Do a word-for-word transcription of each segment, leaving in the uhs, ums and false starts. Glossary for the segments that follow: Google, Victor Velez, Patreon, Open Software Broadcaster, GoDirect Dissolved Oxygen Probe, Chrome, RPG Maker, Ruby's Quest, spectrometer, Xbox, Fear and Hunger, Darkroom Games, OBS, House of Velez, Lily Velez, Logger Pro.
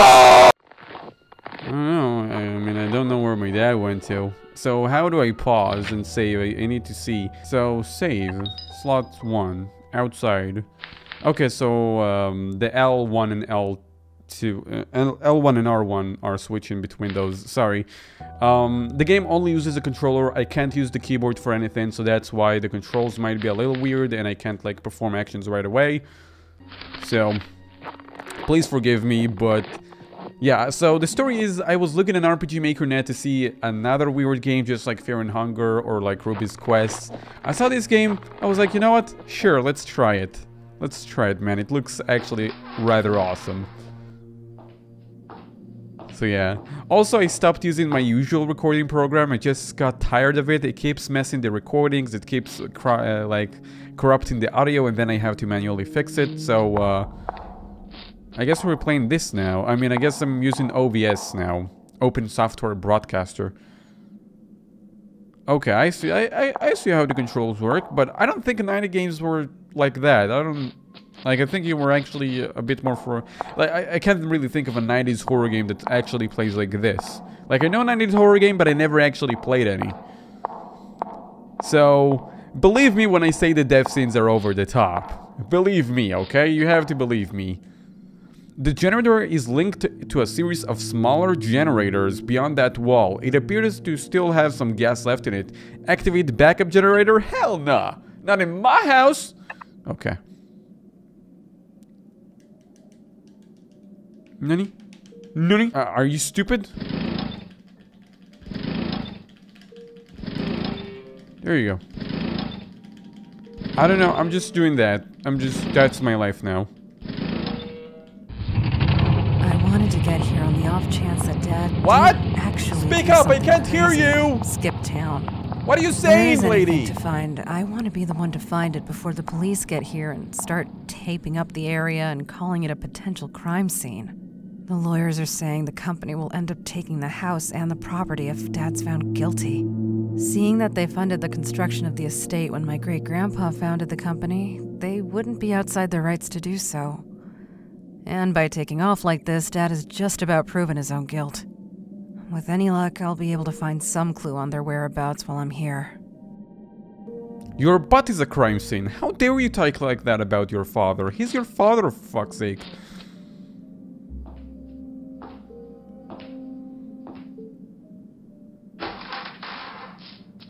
I don't know. I mean, I don't know where my dad went to. So how do I pause and save? I, I need to see. So save, slot one, outside. Okay, so um, the L one and L two, uh, L one and R one are switching between those, sorry. Um, the game only uses a controller. I can't use the keyboard for anything, so that's why the controls might be a little weird and I can't like perform actions right away. So please forgive me, but yeah, so the story is I was looking at R P G Maker net to see another weird game just like Fear and Hunger or like Ruby's Quest. I saw this game, I was like, you know what? Sure, let's try it. Let's try it, man. It looks actually rather awesome. So yeah. Also, I stopped using my usual recording program. I just got tired of it. It keeps messing the recordings. It keeps uh, like corrupting the audio, and then I have to manually fix it. So uh, I guess we're playing this now. I mean, I guess I'm using O B S now, Open Software Broadcaster. Okay, I see. I, I I see how the controls work, but I don't think ninety games were like that. I don't like. I think you were actually a bit more for. Like I, I can't really think of a nineties horror game that actually plays like this. Like I know nineties horror game, but I never actually played any. So believe me when I say the death scenes are over the top. Believe me, okay? You have to believe me. The generator is linked to a series of smaller generators beyond that wall. It appears to still have some gas left in it. Activate backup generator? Hell nah! Not in my house! Okay. Nani? Nani? Uh, are you stupid? There you go. I don't know, I'm just doing that. I'm just... that's my life now. To get here on the off chance that Dad what? Actually speak up! I can't hear you. Skip town. What are you saying, lady? To find, I want to be the one to find it before the police get here and start taping up the area and calling it a potential crime scene. The lawyers are saying the company will end up taking the house and the property if Dad's found guilty. Seeing that they funded the construction of the estate when my great-grandpa founded the company, they wouldn't be outside their rights to do so. And by taking off like this, Dad has just about proven his own guilt. With any luck, I'll be able to find some clue on their whereabouts while I'm here. Your butt is a crime scene. How dare you talk like that about your father? He's your father, for fuck's sake.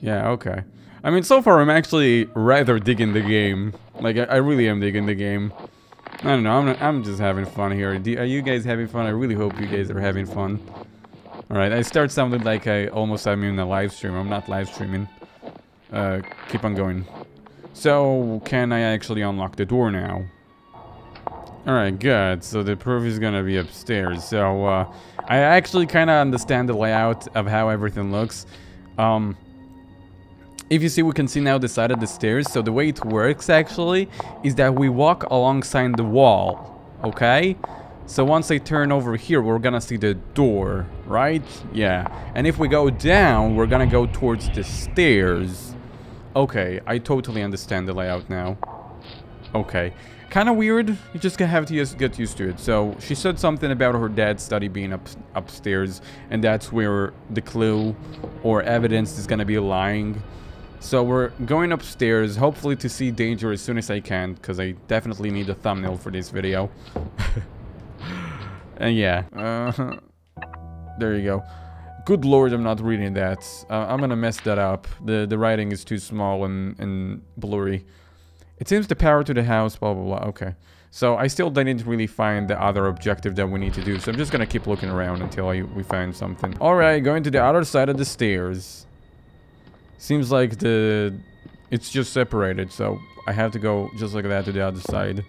Yeah, okay. I mean, so far I'm actually rather digging the game. Like, I, I really am digging the game. I don't know, I'm, not, I'm just having fun here. Do, are you guys having fun? I really hope you guys are having fun. Alright, I start sounding like I almost am in a live stream. I'm not live streaming. Uh, keep on going. So, can I actually unlock the door now? Alright, good. So the proof is gonna be upstairs. So, uh, I actually kinda understand the layout of how everything looks. Um... If you see, we can see now the side of the stairs. So the way it works actually is that we walk alongside the wall, okay? So once I turn over here, we're gonna see the door, right? Yeah. And if we go down, we're gonna go towards the stairs. Okay, I totally understand the layout now. Okay. Kind of weird. You just have to get used to it. So she said something about her dad's study being up upstairs, and that's where the clue or evidence is gonna be lying. So we're going upstairs, hopefully to see danger as soon as I can, because I definitely need a thumbnail for this video. And yeah, uh, there you go. Good lord, I'm not reading that. Uh, I'm gonna mess that up. The the writing is too small and, and blurry. It seems the power to the house, blah, blah, blah. Okay. So I still didn't really find the other objective that we need to do, so I'm just gonna keep looking around until I, we find something. Alright, going to the other side of the stairs. Seems like the... it's just separated, so I have to go just like that to the other side.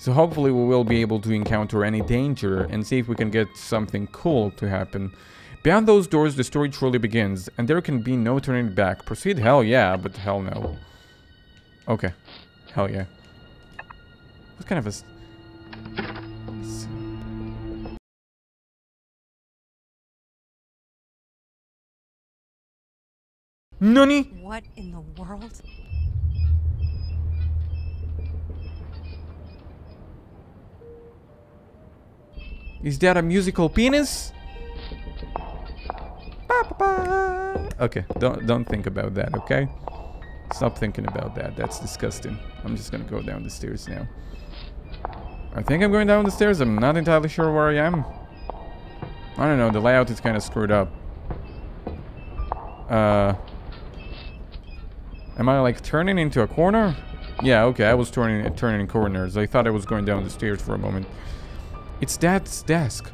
So hopefully we will be able to encounter any danger and see if we can get something cool to happen. Beyond those doors, the story truly begins, and there can be no turning back. Proceed? Hell yeah, but hell no. Okay. Hell yeah. What kind of a... Nani? What in the world? Is there a musical penis? Okay, don't don't think about that, okay? Stop thinking about that. That's disgusting. I'm just gonna go down the stairs now. I think I'm going down the stairs. I'm not entirely sure where I am. I don't know. The layout is kind of screwed up. Uh, am I like turning into a corner? Yeah, okay. I was turning turning corners. I thought I was going down the stairs for a moment. It's Dad's desk.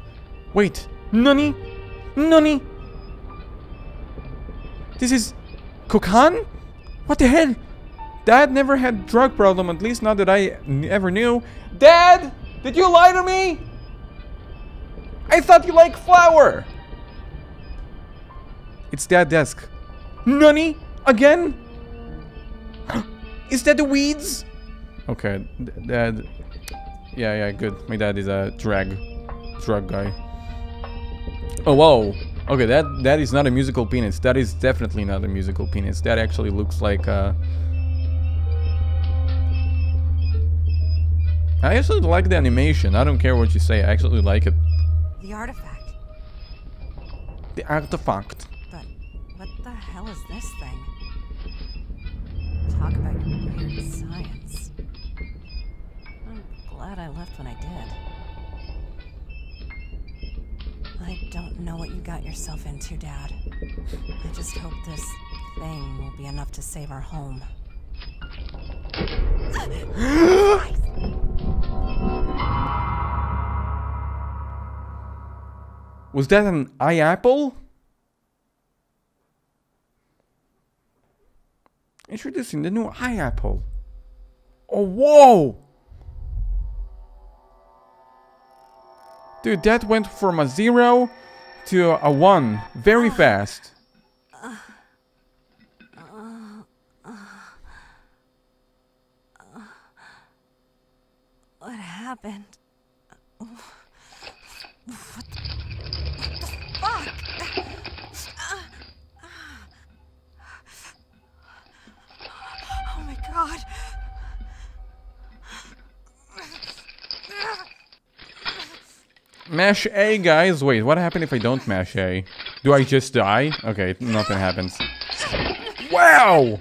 Wait, Nani, Nani. This is Kokan? What the hell? Dad never had drug problem, at least not that I ever knew. Dad, did you lie to me? I thought you liked flour. It's Dad's desk. Nani? Again? Is that the weeds? Okay, Dad. Yeah, yeah, good. My dad is a drag, drug guy. Oh, whoa. Okay, that that is not a musical penis. That is definitely not a musical penis. That actually looks like a... I actually like the animation. I don't care what you say. I actually like it. The artifact. The artifact. But what the hell is this thing? Talk about weird science. I'm glad I left when I did. I don't know what you got yourself into, Dad. I just hope this thing will be enough to save our home. Was that an eye apple? Introducing the new eye apple. Oh, whoa! Dude, that went from a zero to a one very fast. Uh, uh, uh, uh, what happened? What the, what the fuck? Oh my god. Mash A, guys. Wait, what happened if I don't mash A? Do I just die? Okay, nothing happens. Wow!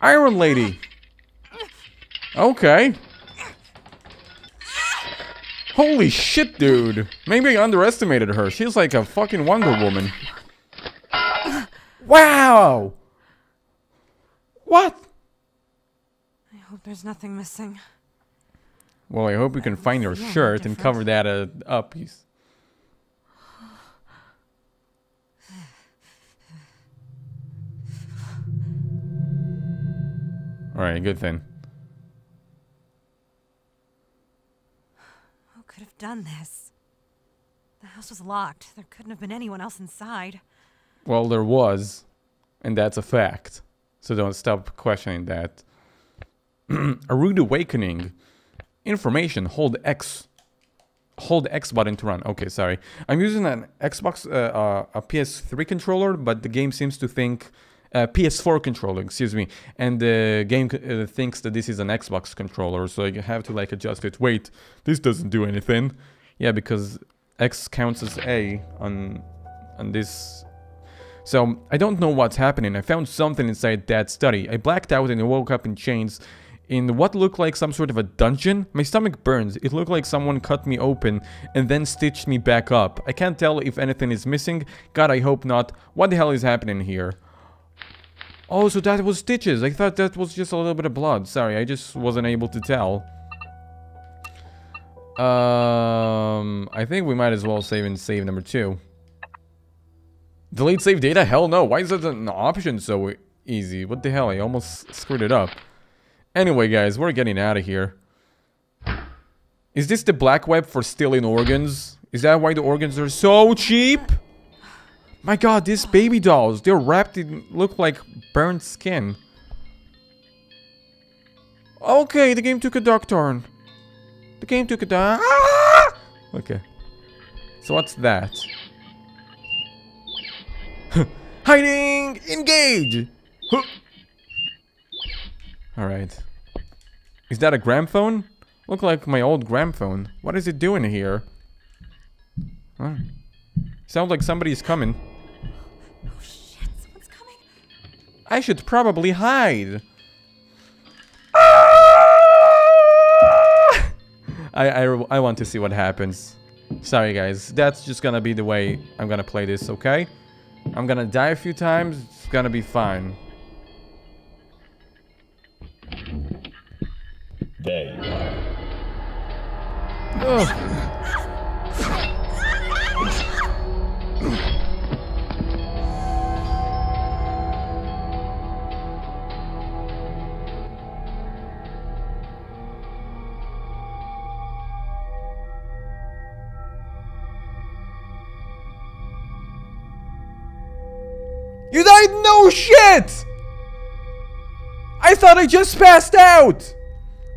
Iron Lady. Okay. Holy shit, dude. Maybe I underestimated her. She's like a fucking Wonder Woman. Wow! What? I hope there's nothing missing. Well, I hope we can find her yeah, shirt different. and cover that uh, up. He's... All right, good thing. Who could have done this? The house was locked. There couldn't have been anyone else inside. Well, there was, and that's a fact. So don't stop questioning that. A rude awakening. Information, hold X. Hold X button to run. Okay, sorry. I'm using an Xbox, uh, uh, a P S three controller, but the game seems to think... Uh, P S four controller, excuse me. And the game uh, thinks that this is an Xbox controller, so you have to, like, adjust it. Wait, this doesn't do anything. Yeah, because X counts as A on, on this... So, I don't know what's happening. I found something inside Dad's study. I blacked out and I woke up in chains. In what looked like some sort of a dungeon. My stomach burns. It looked like someone cut me open and then stitched me back up. I can't tell if anything is missing. God, I hope not. What the hell is happening here? Oh, so that was stitches. I thought that was just a little bit of blood. Sorry, I just wasn't able to tell. Um, I think we might as well save in save number two. Delete save data? Hell no. Why is that an option so easy? What the hell? I almost screwed it up. Anyway, guys, we're getting out of here. Is this the black web for stealing organs? Is that why the organs are so cheap? My god, these baby dolls, they're wrapped in, look like burnt skin. Okay, the game took a dark turn. The game took a dark... Ah! Okay. So what's that? Hiding! Engage! Huh. Alright. Is that a gramophone? Look like my old gramophone. What is it doing here? Huh? Sounds like somebody's coming. Oh shit, someone's coming. I should probably hide. Ah! I, I, I want to see what happens. Sorry guys, that's just gonna be the way I'm gonna play this, okay? I'm gonna die a few times, it's gonna be fine. There you are. You died? No shit! I thought I just passed out!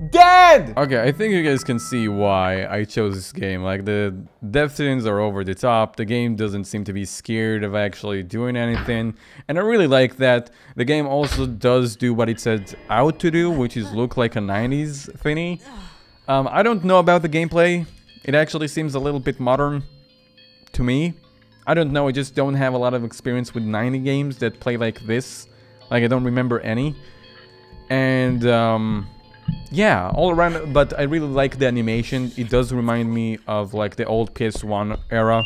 Dead! Okay, I think you guys can see why I chose this game. Like, the death scenes are over the top. The game doesn't seem to be scared of actually doing anything. And I really like that. The game also does do what it said out to do, which is look like a nineties thingy. Um, I don't know about the gameplay. It actually seems a little bit modern to me. I don't know, I just don't have a lot of experience with nineties games that play like this. Like, I don't remember any. And, um... yeah, all around, but I really like the animation. It does remind me of like the old P S one era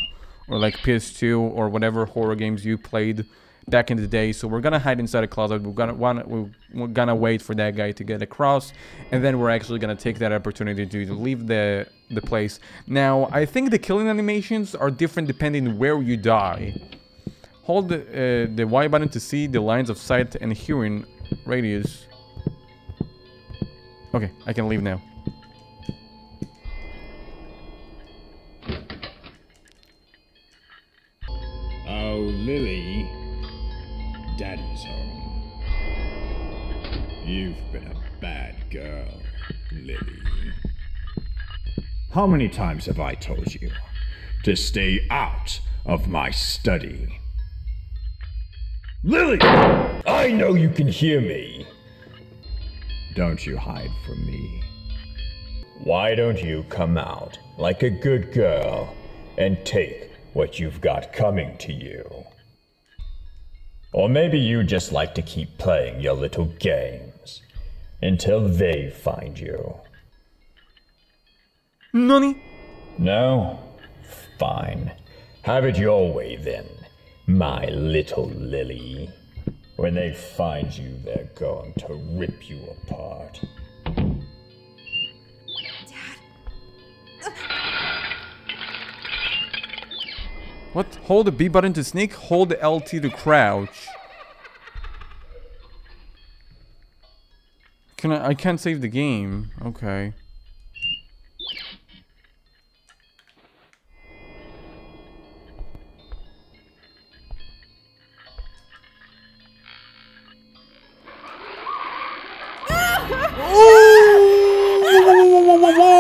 or like P S two or whatever horror games you played back in the day. So we're gonna hide inside a closet. We're gonna want we're gonna wait for that guy to get across, and then we're actually gonna take that opportunity to leave the the place. Now I think the killing animations are different depending where you die. Hold the, uh, the Y button to see the lines of sight and hearing radius. Okay, I can leave now. Oh, Lily. Daddy's home. You've been a bad girl, Lily. How many times have I told you to stay out of my study? Lily! I know you can hear me. Don't you hide from me. Why don't you come out like a good girl and take what you've got coming to you? Or maybe you just like to keep playing your little games until they find you. Nani? No? Fine. Have it your way then, my little Lily. When they find you, they're going to rip you apart. Dad. What? Hold the B button to sneak, hold the L T to crouch. Can I I can't save the game. Okay.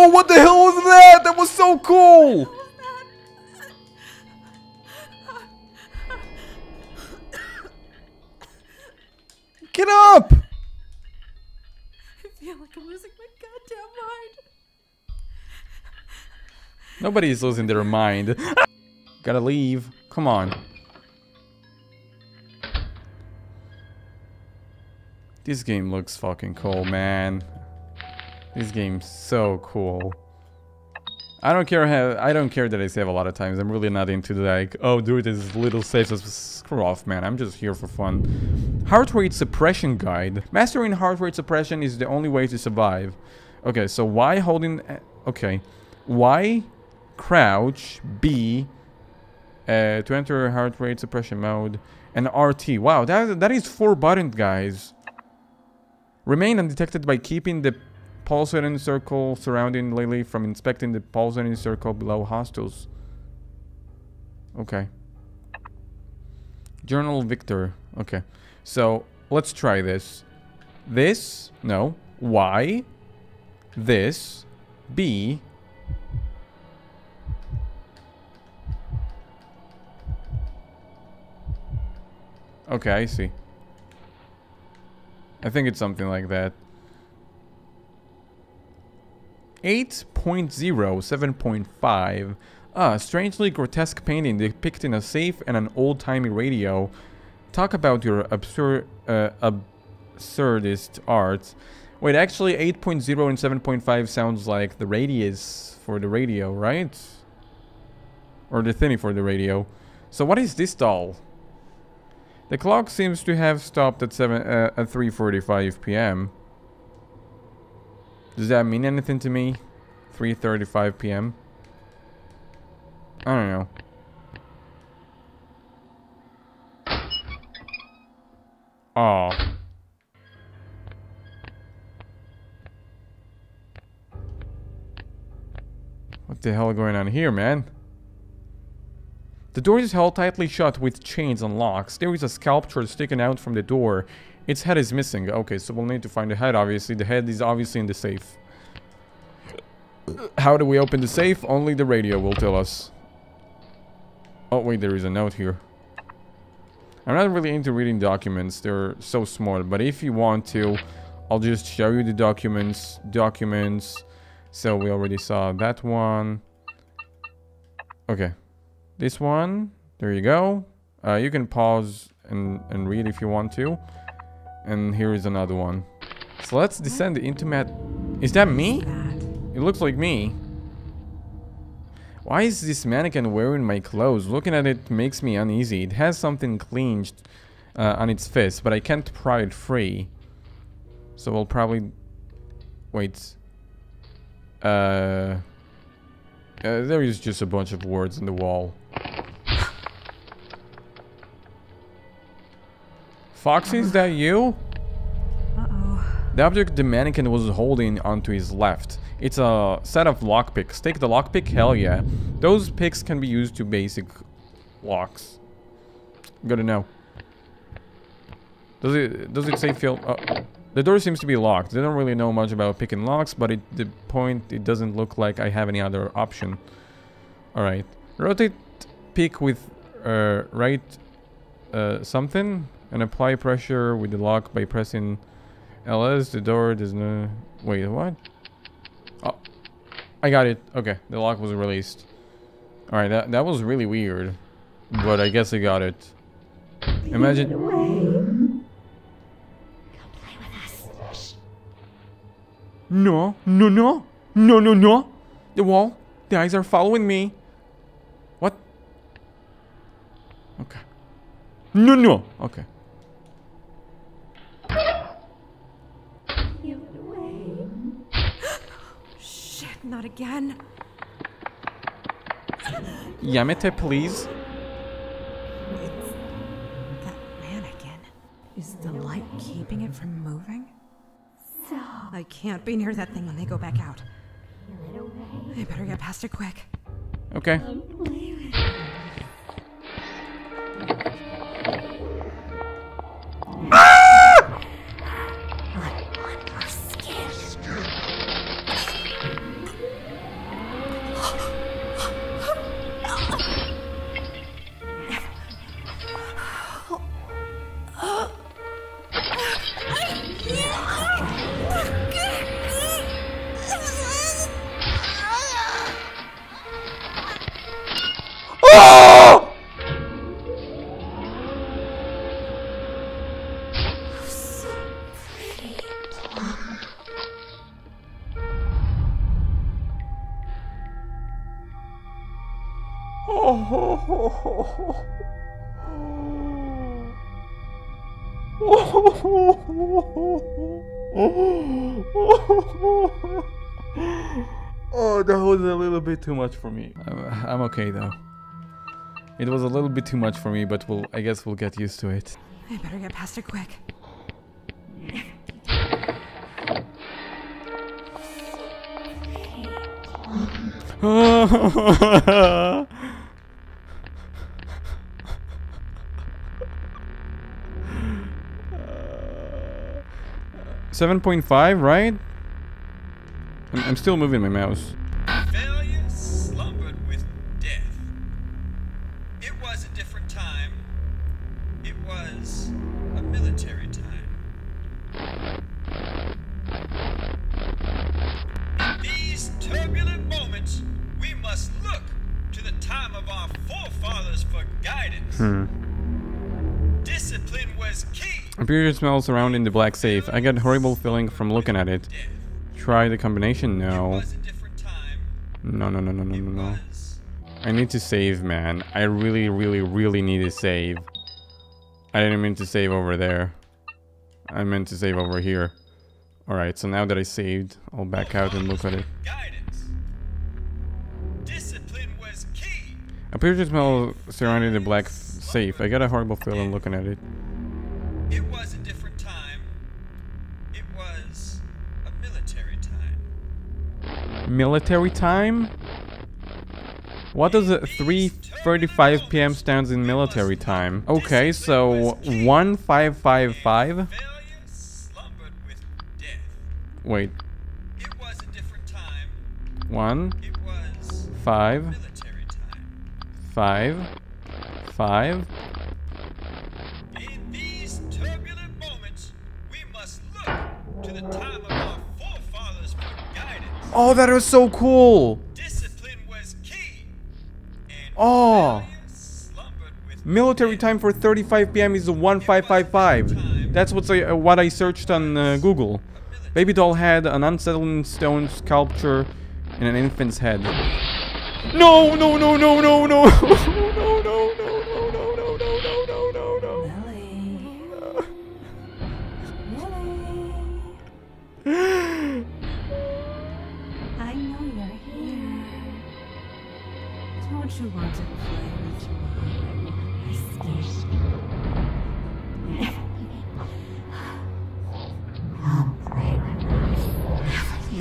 What the hell was that? That was so cool! Get up! I feel like I'm losing my goddamn mind. Nobody's losing their mind. Gotta leave. Come on. This game looks fucking cool, man. This game's so cool. I don't care how I don't care that I save a lot of times. I'm really not into like, oh, do it as little saves as screw off, man. I'm just here for fun. Heart rate suppression guide. Mastering heart rate suppression is the only way to survive. Okay, so Y holding okay. Y crouch B uh, to enter heart rate suppression mode and R T. Wow, that that is four buttons, guys. Remain undetected by keeping the pulsating circle surrounding Lily from inspecting the pulsating circle below hostiles. Okay. Journal Victor. Okay. So, let's try this. This. No. Y. This. B. Okay, I see. I think it's something like that. eight point zero, seven point five. Ah, a strangely grotesque painting depicting a safe and an old-timey radio. Talk about your absurd, uh, absurdist art. Wait, actually eight point oh and seven point five sounds like the radius for the radio, right? Or the thingy for the radio. So what is this doll? The clock seems to have stopped at seven uh, at three forty-five p m Does that mean anything to me? three thirty-five p m I don't know. Oh. What the hell is going on here, man? The door is held tightly shut with chains and locks. There is a sculpture sticking out from the door. Its head is missing. Okay, so we'll need to find the head, obviously. The head is obviously in the safe. How do we open the safe? Only the radio will tell us. Oh, wait, there is a note here. I'm not really into reading documents. They're so small. But if you want to, I'll just show you the documents. Documents. So we already saw that one. Okay. This one. There you go. Uh, you can pause and, and read if you want to. And here is another one. So let's descend into mat... Is that me? It looks like me. Why is this mannequin wearing my clothes? Looking at it makes me uneasy. It has something clinched uh, on its fist, but I can't pry it free. So we'll probably... Wait. Uh, uh, there is just a bunch of words on the wall. Foxy, is that you? The object the mannequin was holding onto his left. It's a set of lockpicks. Take the lockpick? Hell yeah. Those picks can be used to basic locks. Gotta know. Does it does it say feel... Uh, the door seems to be locked. They don't really know much about picking locks, but at the point it doesn't look like I have any other option. Alright. Rotate pick with uh, right uh, something and apply pressure with the lock by pressing... L S, the door does not... Wait, what? Oh, I got it. Okay, the lock was released. Alright, that, that was really weird. But I guess I got it. Imagine... Come play with us. No, no, no. No, no, no. The wall. The eyes are following me. What? Okay. No, no. Okay. Not again. Yamete, please. It's that mannequin. Is the light keeping it from moving? So I can't be near that thing when they go back out. I better get past it quick. Okay. Oh, that was a little bit too much for me. I'm, I'm okay though. It was a little bit too much for me, but we'll, I guess we'll get used to it. I better get past it quick. seven point five, right? I'm, I'm still moving my mouse. Failure slumbered with death. It was a different time. It was a military time. In these turbulent moments, we must look to the of our forefathers for guidance. Hmm. Discipline was key. Imperial smells around in the black safe. I got a horrible feeling from looking at it. Try the combination? No. No, no, no, no, no, no, no. I need to save, man. I really, really, really need to save. I didn't mean to save over there. I meant to save over here. Alright, so now that I saved, I'll back out and look at it. Appears to smell surrounding the black safe. I got a horrible feeling looking at it. It was a different time. It was a military time. Military time? What does a three thirty-five p m stands in military time? Okay, so one five five five. Wait. It was a different time. One. It was five. Military time. Five. Five. In these turbulent moments, we must look to the time of our forefathers for guidance. Oh, that was so cool. Discipline was key. And oh. With military death. Time for thirty-five p m is one five five five. That's what's I, uh, what I searched on uh, Google. Baby doll had an unsettling stone sculpture in an infant's head. No, no, no, no, no, no, no, no, no, no, no, no, no, no, no, no, no. Millie. I know you're here. Don't you want to play with me? Excuse me.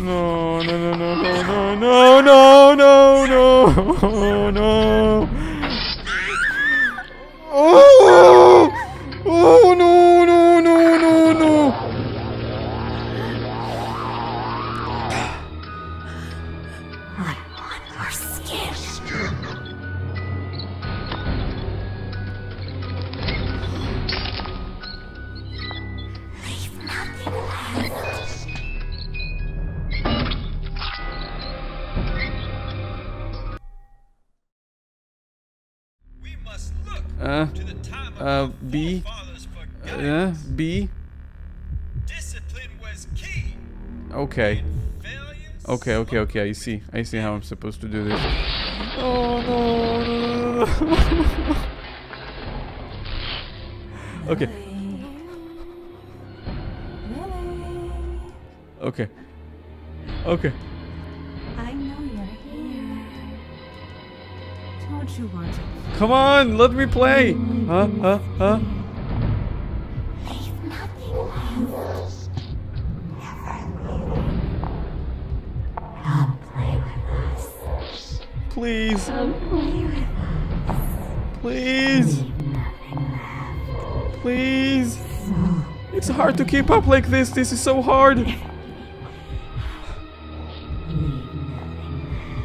No, no, no, no, no, no, no, no, no, no, no. Oh, oh, no, no, no, no, no. I want your skin. Leave nothing left. Uh, uh, B, uh, B. Okay. Okay, okay, okay, I see. I see how I'm supposed to do this. Oh, no, no. Okay. Okay. Okay. You want to play. Come on, let me play. Huh? Huh? Huh? Leave nothing left. Never leave. Come play with us. Please. Come play with us. Please. Leave nothing left. Please. So it's hard to keep up like this. This is so hard. Leave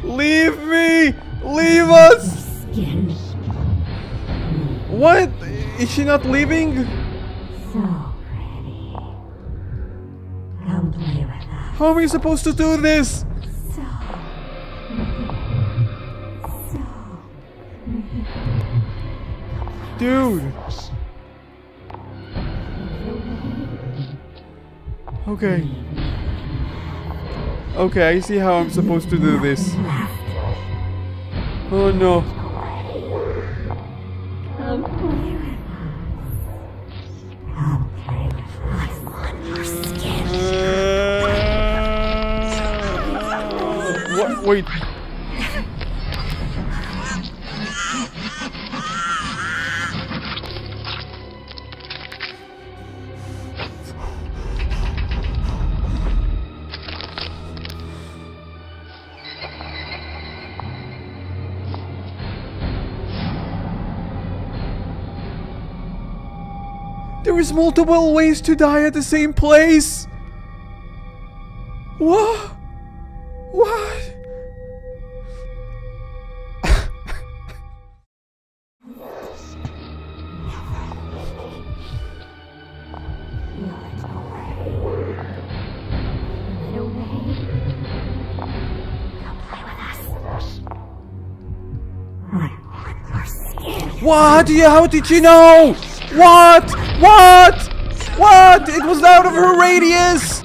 nothing left. Leave me. Leave us. What? Is she not leaving? So pretty. Come play with us. How are we supposed to do this? So pretty. So pretty. Dude. Okay. Okay, I see how I'm supposed to do this. Oh no. What? Wait. There's multiple ways to die at the same place. What? What? What? How did you know? What? What? What? It was out of her radius!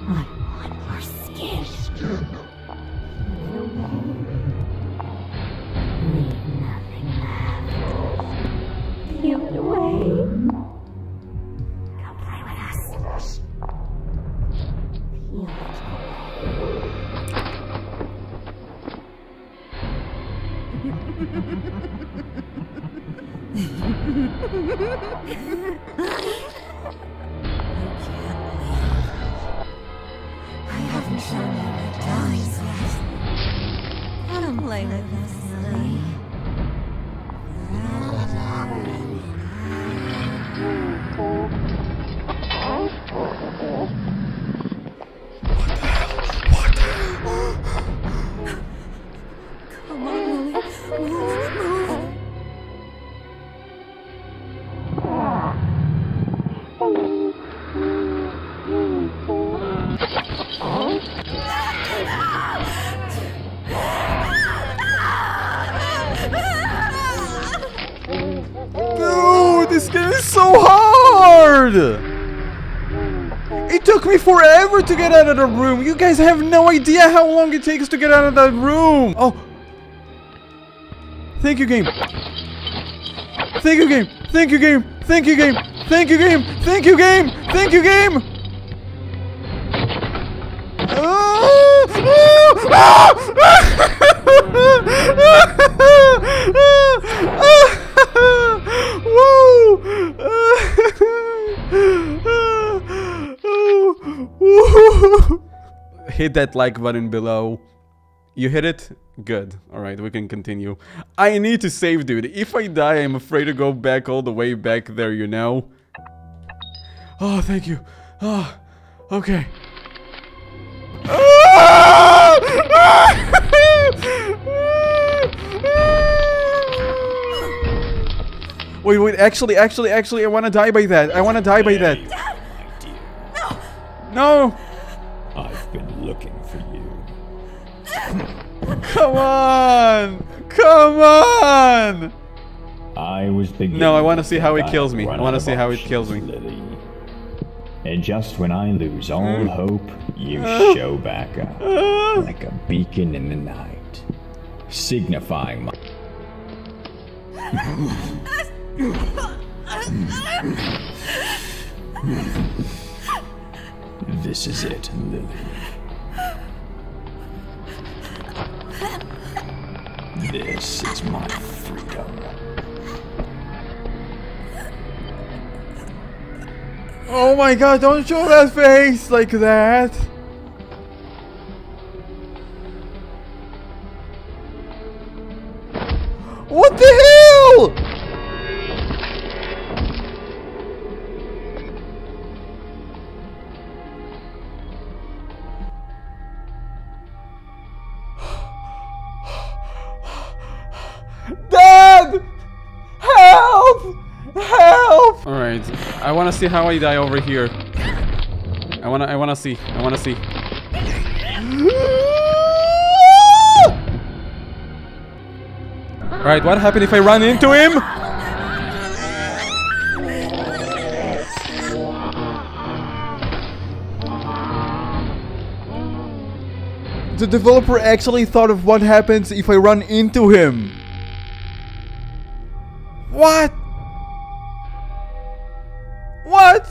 Forever to get out of the room. You guys have no idea how long it takes to get out of that room. Oh, thank you, game. Thank you, game. Thank you, game. Thank you, game. Thank you, game. Thank you, game. Thank you, game. Hit that like button below. You hit it? Good. Alright, we can continue. I need to save, dude. If I die, I'm afraid to go back all the way back there, you know? Oh, thank you. Oh, okay. Wait, wait, actually, actually, actually, I wanna die by that. I wanna die by that. No! No! I've been looking for you. Come on! Come on! I was thinking. No, I want to see how he kills me. I want to see how he kills me. Lily. And just when I lose all mm. hope, you uh, show back up uh, like a beacon in the night, signifying my. This is it, Lily. This is my freedom. Oh my god, don't show that face like that! What the hell?! I want to see how I die over here. I want to, I want to see. I want to see. Alright, what happened if I run into him? The developer actually thought of what happens if I run into him. What? What?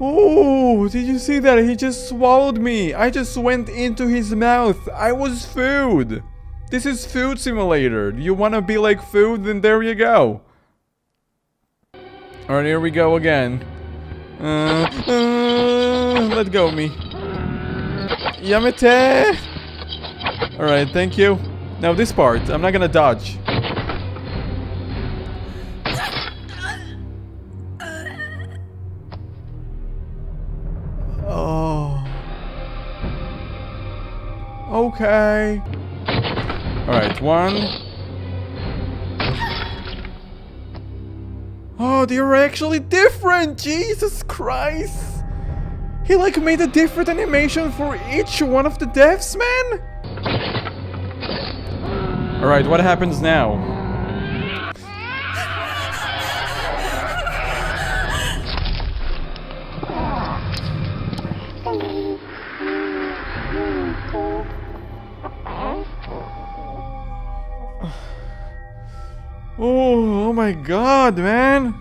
Oh, did you see that? He just swallowed me. I just went into his mouth. I was food. This is food simulator. You want to be like food? Then there you go. Alright, here we go again. Uh, uh, let go of me. Yamete. Alright, thank you. Now this part, I'm not gonna dodge. Okay. Alright, one. Oh, they are actually different! Jesus Christ! He like made a different animation for each one of the deaths, man? Alright, what happens now? Oh, oh my god, man!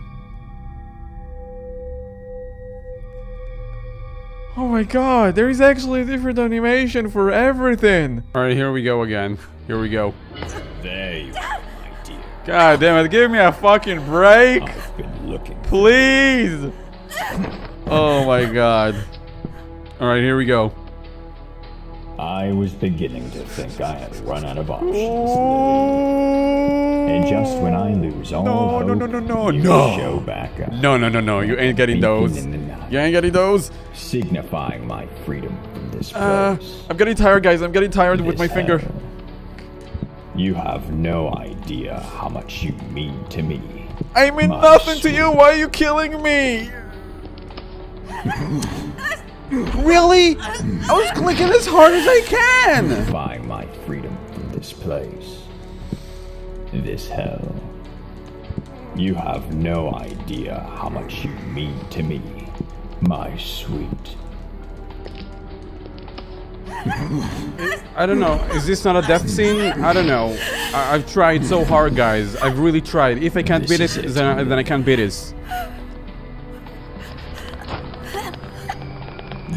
Oh my god, there is actually a different animation for everything! Alright, here we go again. Here we go. There you are, my dear. God damn it, give me a fucking break! I've been looking. Please! Oh my god. Alright, here we go. I was beginning to think I had run out of options. Oh. And just when I lose all no, hope, no, no, no, no, you no. show back up. No, no, no, no, you ain't getting those. You ain't getting those? Signifying my freedom from this uh, I'm getting tired, guys. I'm getting tired this with my finger. Hell. You have no idea how much you mean to me. I mean my nothing sweet. to you. Why are you killing me? Really? I was clicking as hard as I can! Find my freedom from this place. This hell. You have no idea how much you mean to me, my sweet. I don't know. Is this not a death scene? I don't know. I I've tried so hard, guys. I've really tried. If I can't this beat it, it, then I, then I can't beat it.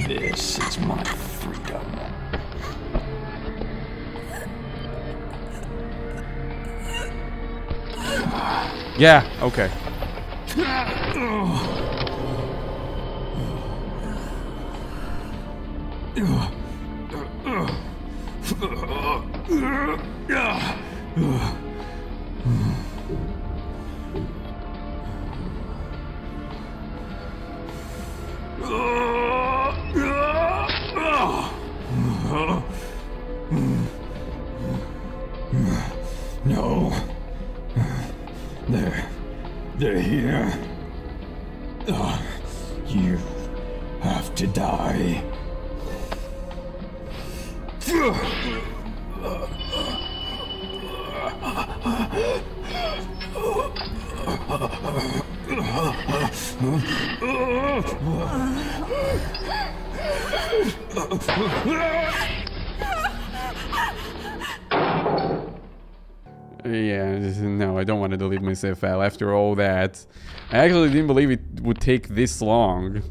This is my freedom. Yeah, okay. No. They're... they're here. Oh, you have to die. Yeah, no, I don't want to delete my save file after all that. I actually didn't believe it would take this long.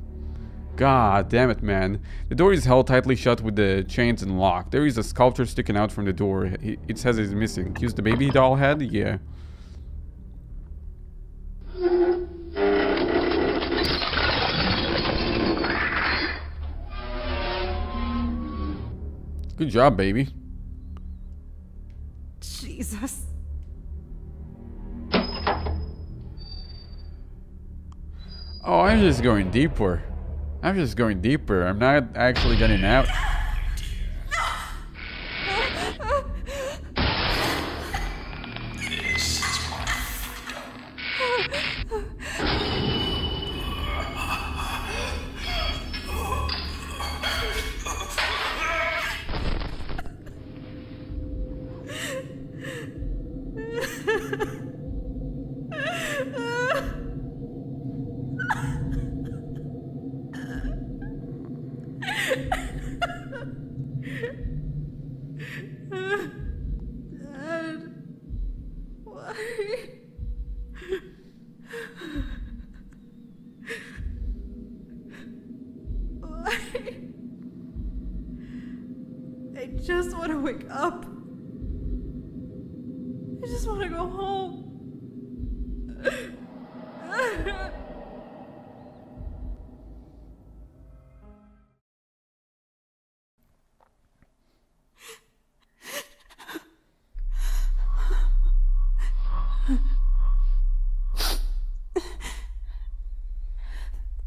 God damn it, man. The door is held tightly shut with the chains and locked. There is a sculpture sticking out from the door. It says it's missing. Use the baby doll head? Yeah. Good job, baby. Jesus. Oh, I'm just going deeper. I'm just going deeper. I'm not actually getting out. This is my freedom.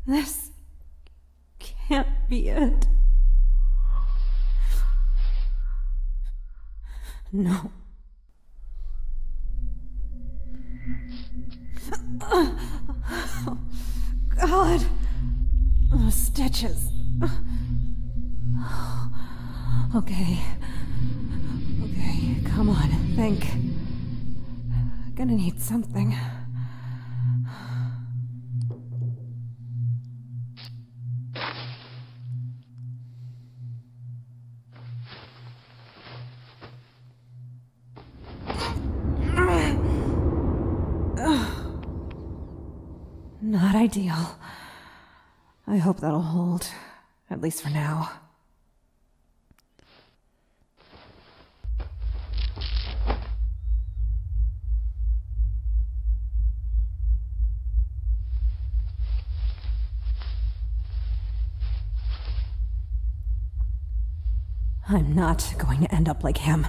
This can't be it. No. Oh, God. Oh, stitches. Okay. Okay, come on. think. I'm gonna need something. Not ideal. I hope that'll hold, at least for now. I'm not going to end up like him.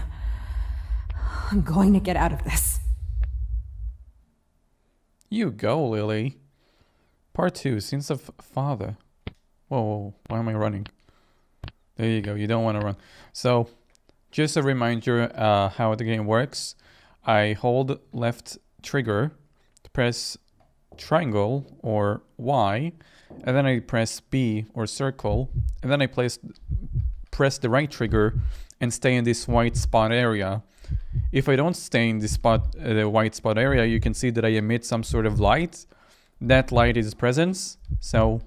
I'm going to get out of this. You go, Lily. Part two, Sins of Father. Whoa, whoa, why am I running? There you go, you don't want to run. So, just a reminder uh, how the game works. I hold left trigger, press triangle or Y, and then I press B or circle, and then I place, press the right trigger and stay in this white spot area. If I don't stay in this spot, uh, the white spot area, you can see that I emit some sort of light. That light is presence, so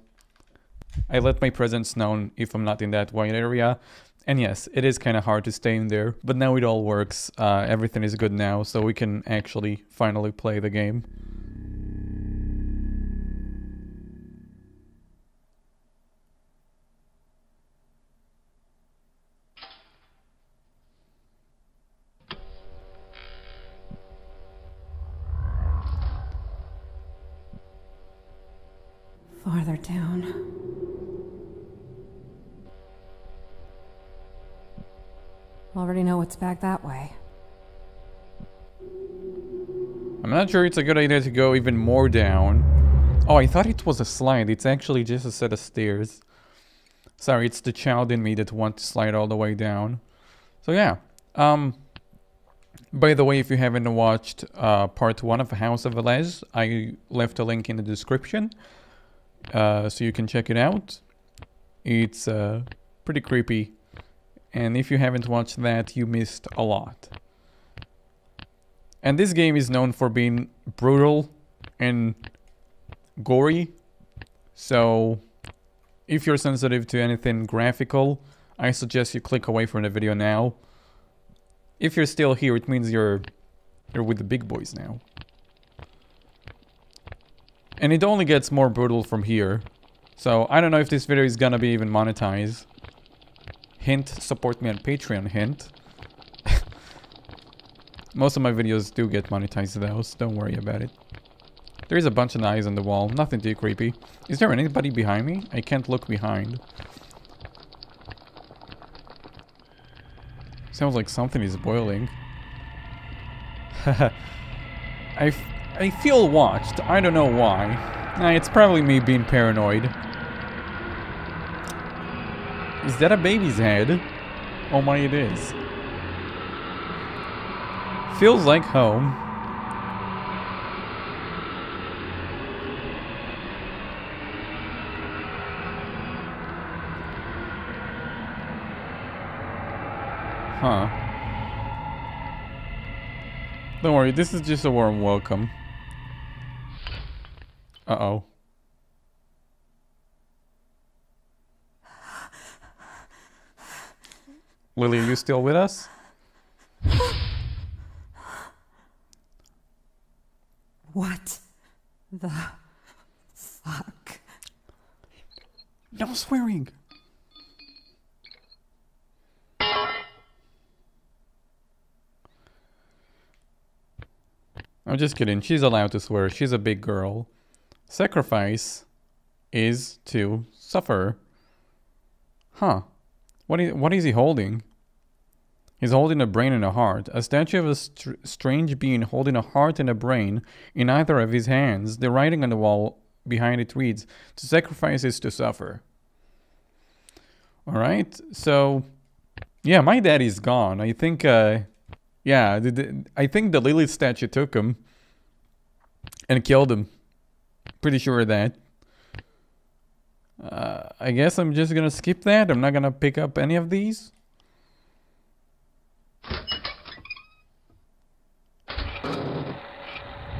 I let my presence known if I'm not in that white area. And yes, it is kind of hard to stay in there, but now it all works. Uh, everything is good now, so we can actually finally play the game. Farther down. Already know what's back that way. I'm not sure it's a good idea to go even more down. Oh, I thought it was a slide. It's actually just a set of stairs. Sorry, it's the child in me that wants to slide all the way down. So yeah. Um. By the way, if you haven't watched uh, part one of House of Velez, I left a link in the description. Uh, so you can check it out. It's uh, pretty creepy, and if you haven't watched that, you missed a lot. And this game is known for being brutal and gory, so if you're sensitive to anything graphical, I suggest you click away from the video now. If you're still here, it means you're you're with the big boys now. And it only gets more brutal from here. So, I don't know if this video is gonna be even monetized. Hint, support me on Patreon, hint. Most of my videos do get monetized though, so don't worry about it. There is a bunch of eyes on the wall, nothing too creepy. Is there anybody behind me? I can't look behind. Sounds like something is boiling. I... I feel watched. I don't know why. Nah, it's probably me being paranoid. Is that a baby's head? Oh my, it is. Feels like home. Huh. Don't worry, this is just a warm welcome. Uh-oh. Lily, are you still with us? What the fuck? No swearing. I'm just kidding. She's allowed to swear. She's a big girl. Sacrifice is to suffer. Huh. What is, what is he holding? He's holding a brain and a heart. A statue of a str strange being holding a heart and a brain in either of his hands. The writing on the wall behind it reads, to sacrifice is to suffer. Alright, so... yeah, my daddy's gone. I think, uh... yeah, the, the, I think the Lily statue took him. And killed him. Pretty sure of that. Uh, I guess I'm just gonna skip that. I'm not gonna pick up any of these.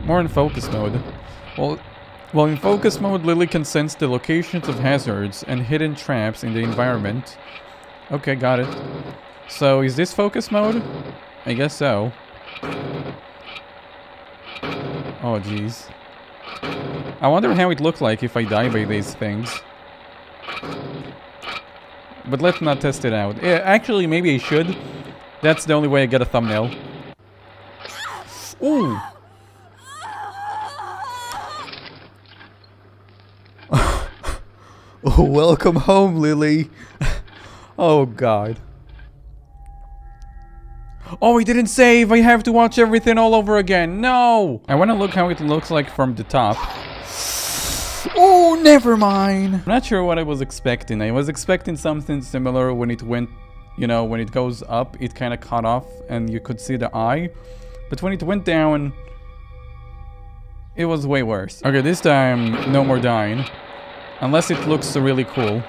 More in focus mode. Well, while in focus mode, Lily can sense the locations of hazards and hidden traps in the environment. Okay, got it. So, is this focus mode? I guess so. Oh, jeez. I wonder how it looked like if I die by these things. But let's not test it out. Yeah, actually, maybe I should. That's the only way I get a thumbnail. Ooh! Welcome home, Lily. Oh, God. Oh, I didn't save! I have to watch everything all over again! No! I want to look how it looks like from the top. Oh, never mind! I'm not sure what I was expecting. I was expecting something similar when it went... You know, when it goes up, it kind of cut off and you could see the eye. But when it went down, it was way worse. Okay, this time, no more dying. Unless it looks really cool.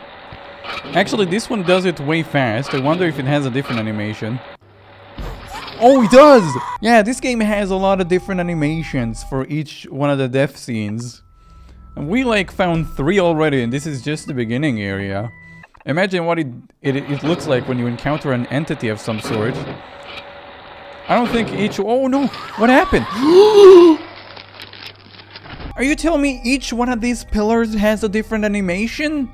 Actually, this one does it way fast. I wonder if it has a different animation. Oh, it does! Yeah, this game has a lot of different animations for each one of the death scenes. And we, like, found three already, and this is just the beginning area. Imagine what it, it, it looks like when you encounter an entity of some sort. I don't think each... Oh, no! What happened? Are you telling me each one of these pillars has a different animation?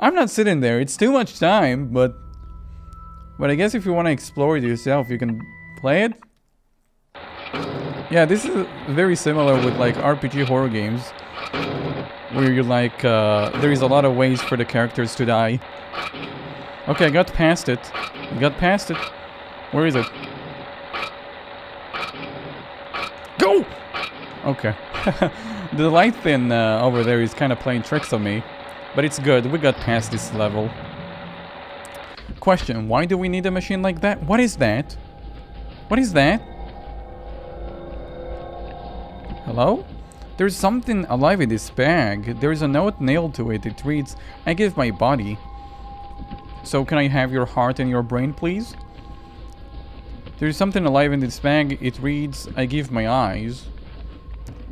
I'm not sitting there, it's too much time, but... But I guess if you want to explore it yourself, you can play it. Yeah, this is very similar with like R P G horror games. Where you're like, uh, there is a lot of ways for the characters to die. Okay, I got past it. I got past it. Where is it? Go! Okay. The light thing uh, over there is kind of playing tricks on me, but it's good, we got past this level. Question, why do we need a machine like that? What is that? What is that? Hello? There's something alive in this bag. There's a note nailed to it. It reads, I give my body. So can I have your heart and your brain, please? There's something alive in this bag. It reads, I give my eyes.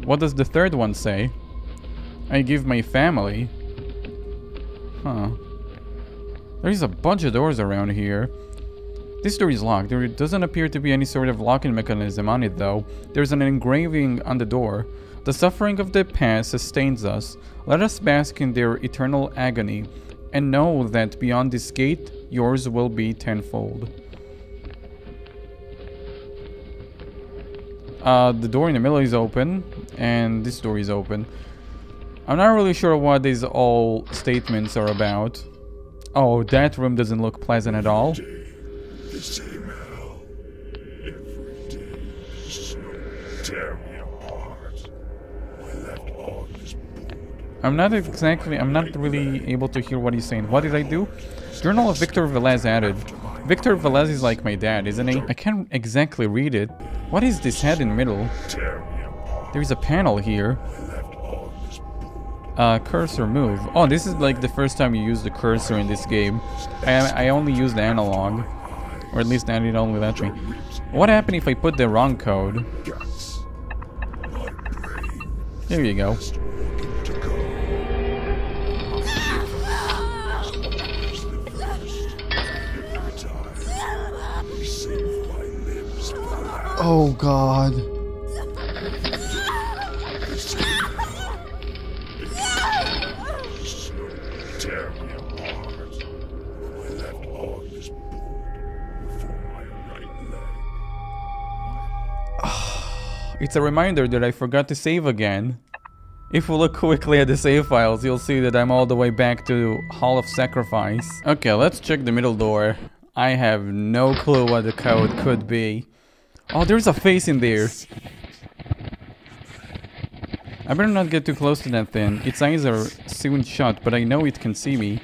What does the third one say? I give my family. Huh. There's a bunch of doors around here. This door is locked. There doesn't appear to be any sort of locking mechanism on it, though. There's an engraving on the door. The suffering of the past sustains us. Let us bask in their eternal agony, and know that beyond this gate, yours will be tenfold. Uh, the door in the middle is open, and this door is open. I'm not really sure what these all statements are about. Oh, that room doesn't look pleasant at all. Every day, the same hell. Every day, so tear me apart. I left all this board. I'm not exactly, I'm not really able to hear what he's saying. What did I do? Journal of Victor Velez added. Victor Velez is like my dad, isn't he? I can't exactly read it. What is this head in the middle? There's a panel here. Uh, cursor move. Oh, this is like the first time you use the cursor in this game. I, I only use the analog. Or at least I did only that way. What happened if I put the wrong code? There you go. Oh, God. It's a reminder that I forgot to save again. If we look quickly at the save files, you'll see that I'm all the way back to Hall of Sacrifice. Okay, let's check the middle door. I have no clue what the code could be. Oh, there's a face in there. I better not get too close to that thing. Its eyes are soon shut, but I know it can see me.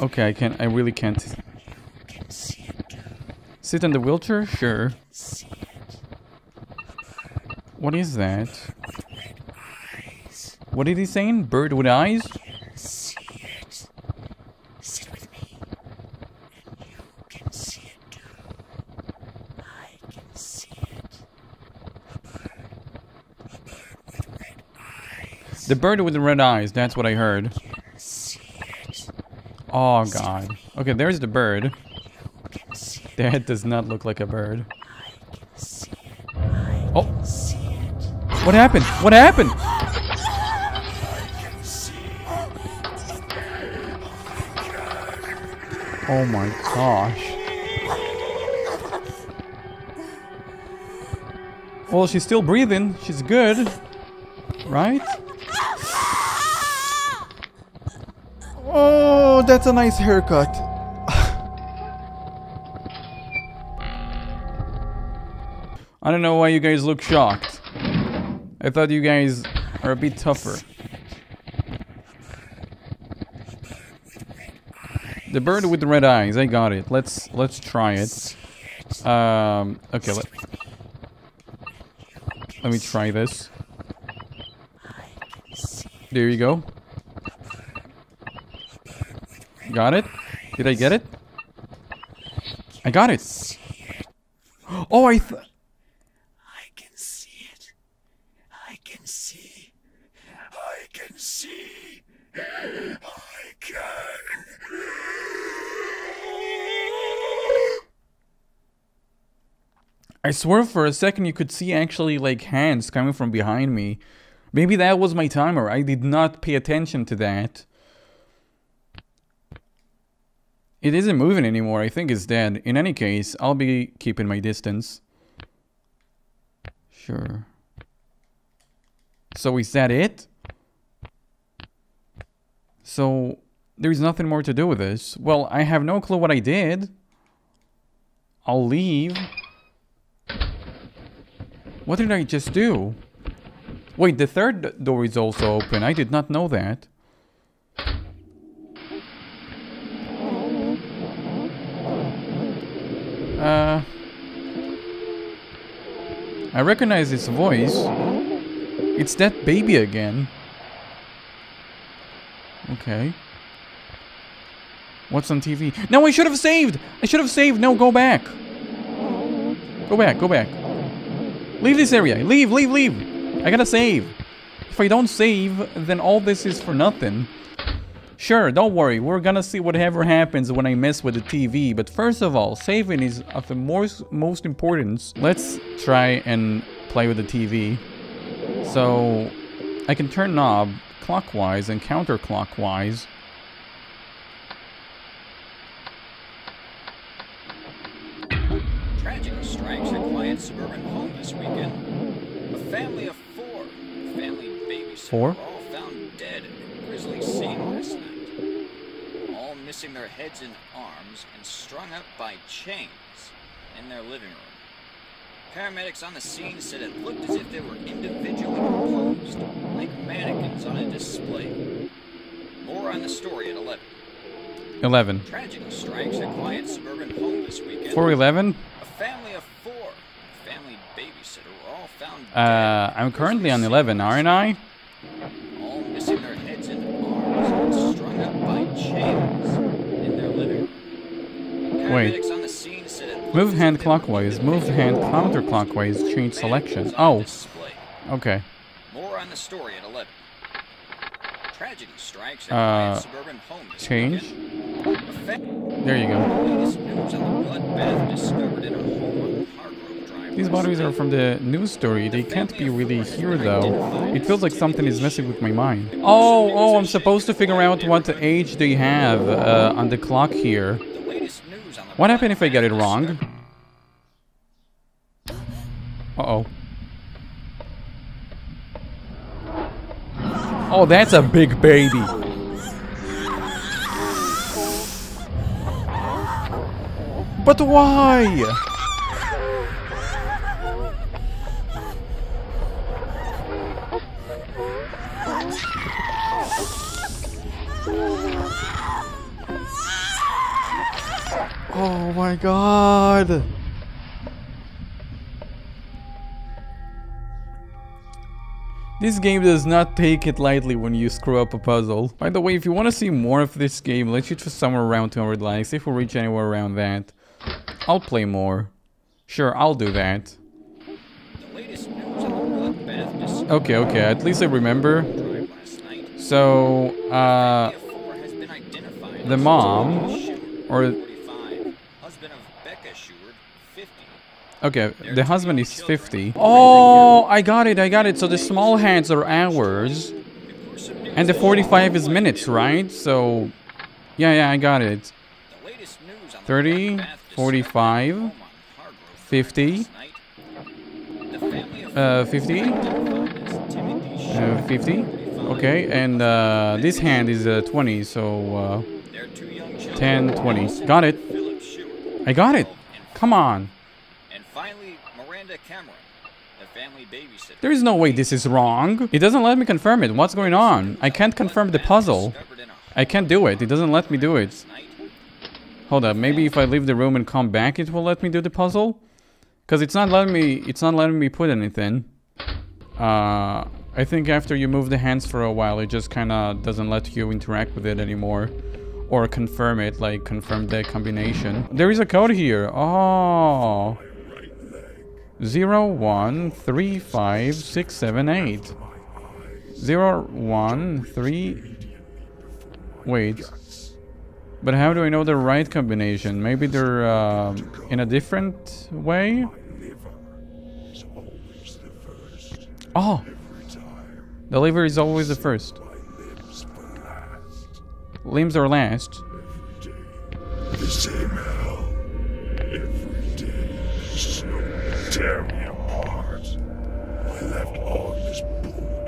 Okay, I can't. I really can't. Sit in the wheelchair? Sure. What is that? What did he say? Bird with eyes? The bird with the red eyes, that's what I heard. Oh god. Okay, there's the bird. That does not look like a bird. Oh. What happened? What happened? Oh my gosh. Well, she's still breathing. She's good. Right? Oh, that's a nice haircut. I don't know why you guys look shocked. I thought you guys are a bit tougher. The bird with the red eyes. I got it. Let's let's try it. Um, okay, let Let me try this. There you go. Got it? Did I get it? I got it. Oh, I th- I can see it. I can see. I can see. I can. I swear for a second you could see actually like hands coming from behind me. Maybe that was my timer. I did not pay attention to that. It isn't moving anymore. I think it's dead. In any case, I'll be keeping my distance. Sure. So is that it? So there's nothing more to do with this. Well, I have no clue what I did. I'll leave. What did I just do? Wait, the third door is also open. I did not know that. Uh, I recognize this voice. It's that baby again. Okay. What's on T V? No, I should have saved! I should have saved! No, go back! Go back, go back. Leave this area! Leave, leave, leave! I gotta save! If I don't save, then all this is for nothing. Sure, don't worry, we're gonna see whatever happens when I mess with the T V, but first of all, saving is of the most, most importance. Let's try and play with the T V. So, I can turn knob clockwise and counterclockwise. Tragic strikes a quiet suburban home this weekend. A family of four, family babysitter, four? all found dead in a grisly scene last night. Missing their heads and arms and strung up by chains in their living room. Paramedics on the scene said it looked as if they were individually posed, like mannequins on a display. More on the story at eleven. eleven. Tragic strikes a quiet suburban home this weekend. four eleven? A family of four, a family babysitter, were all found dead. Uh, I'm currently on eleven, aren't I? All missing their heads and arms and strung up by chains. Wait. Move hand clockwise. Move hand counterclockwise. Change selection. Oh. Okay. More on the story at eleven. Tragedy strikes at a suburban home. Change. There you go. These bodies are from the news story. They can't be really here though. It feels like something is messing with my mind. Oh, oh! I'm supposed to figure out what age they have uh, on the clock here. What happened if I get it wrong? Uh-oh. Oh, that's a big baby. But why? Oh my god! This game does not take it lightly when you screw up a puzzle. By the way, if you want to see more of this game, let's shoot for somewhere around two hundred likes. If we reach anywhere around that, I'll play more. Sure, I'll do that. Okay, okay, at least I remember. So, uh, the mom, or... Okay, the husband is fifty. Oh, I got it, I got it. So the small hands are hours, and the forty-five is minutes, right? So, yeah, yeah, I got it. thirty, forty-five, fifty, uh, fifty, uh, fifty, okay, and uh, this hand is uh, twenty, so uh, ten, twenty, got it, I got it, come on. There is no way this is wrong. It doesn't let me confirm it. What's going on? I can't confirm the puzzle. I can't do it. It doesn't let me do it. Hold up. Maybe if I leave the room and come back, it will let me do the puzzle. Cause it's not letting me. It's not letting me put anything. Uh, I think after you move the hands for a while, it just kind of doesn't let you interact with it anymore, or confirm it, like confirm the combination. There is a code here. Oh. zero one three five six seven eight. zero one three. Wait. But how do I know the right combination? Maybe they're uh, in a different way? Oh! The liver is always the first. Limbs are last. The same hell. Every day. Tear me apart. My left arm is pulled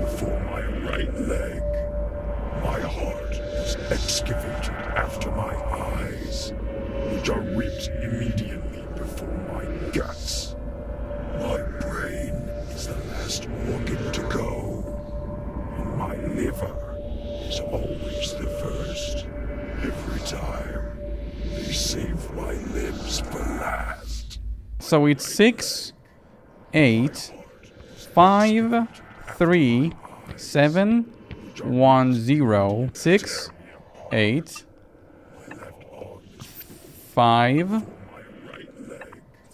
before my right leg. My heart is excavated after my eyes, which are ripped immediately before my guts. My brain is the last organ to go, and my liver is always the first. Every time, they save my limbs for last. So it's six, eight, five, three, seven, one, zero. six, eight, five,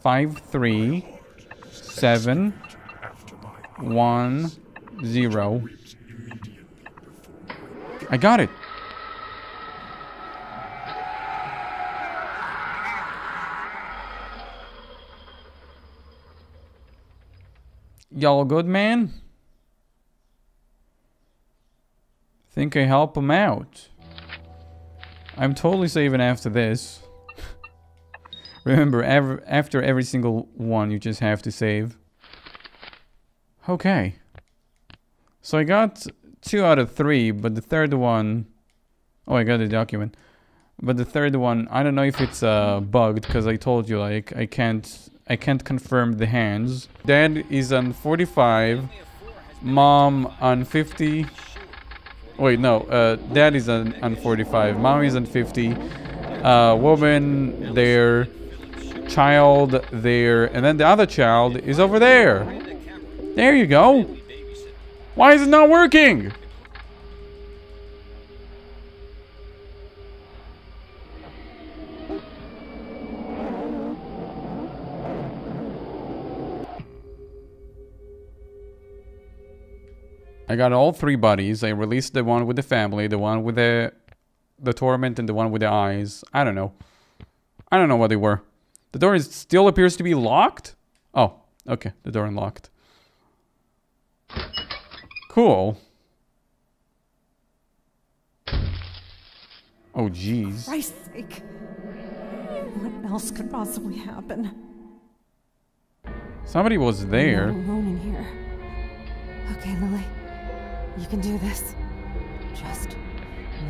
five, three, seven, one, zero. I got it. Y'all good, man? Think I help him out. I'm totally saving after this. Remember, every, after every single one, you just have to save. Okay. So I got two out of three, but the third one... Oh, I got the document. But the third one, I don't know if it's uh, bugged, because I told you, like, I can't... I can't confirm the hands. Dad is on forty-five. Mom on fifty. Wait, no. Uh, Dad is on, on forty-five. Mom is on fifty. Uh, woman there. Child there. And then the other child is over there. There you go. Why is it not working? I got all three bodies. I released the one with the family, the one with the the torment, and the one with the eyes. I don't know. I don't know what they were. The door is, still appears to be locked? Oh, okay. The door unlocked. Cool. Oh, jeez. For Christ's sake. What else could possibly happen? Somebody was there. I'm not alone in here. Okay, Lily. You can do this. Just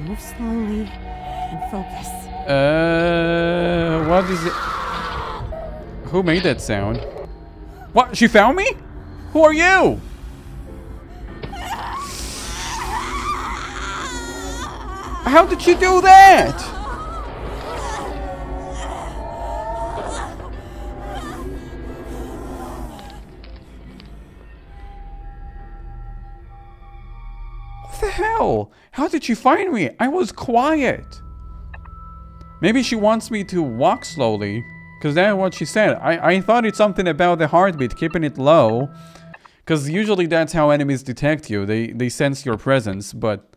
move slowly and focus. Uh, what is it? Who made that sound? What? She found me? Who are you? How did you do that? Hell? How did she find me? I was quiet. Maybe she wants me to walk slowly, because that's what she said. I, I thought it's something about the heartbeat, keeping it low. Because usually that's how enemies detect you. They, they sense your presence, but...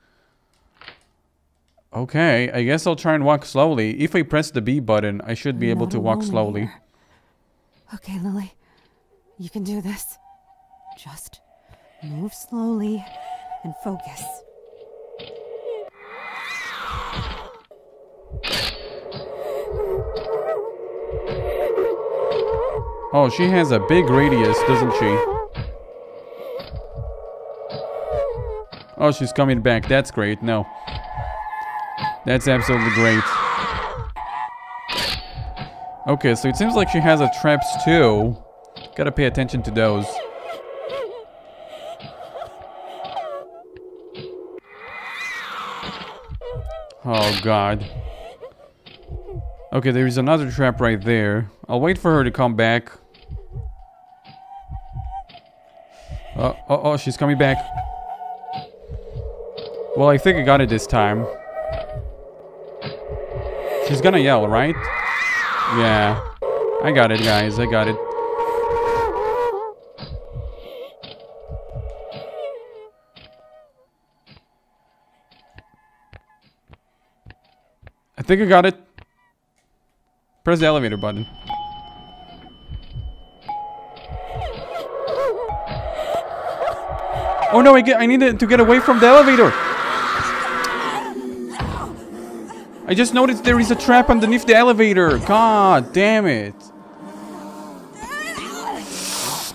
Okay, I guess I'll try and walk slowly. If I press the B button, I should be able to walk slowly. Here. Okay, Lily. You can do this. Just move slowly and focus. Oh, she has a big radius, doesn't she? Oh, she's coming back. That's great. No. That's absolutely great. Okay, so it seems like she has a traps too. Gotta pay attention to those. Oh, God. Okay, there's another trap right there. I'll wait for her to come back. Oh, oh, oh, she's coming back. Well, I think I got it this time. She's gonna yell, right? Yeah. I got it, guys. I got it. I think I got it. Press the elevator button. Oh no, I, get, I need to get away from the elevator. I just noticed there is a trap underneath the elevator. God damn it.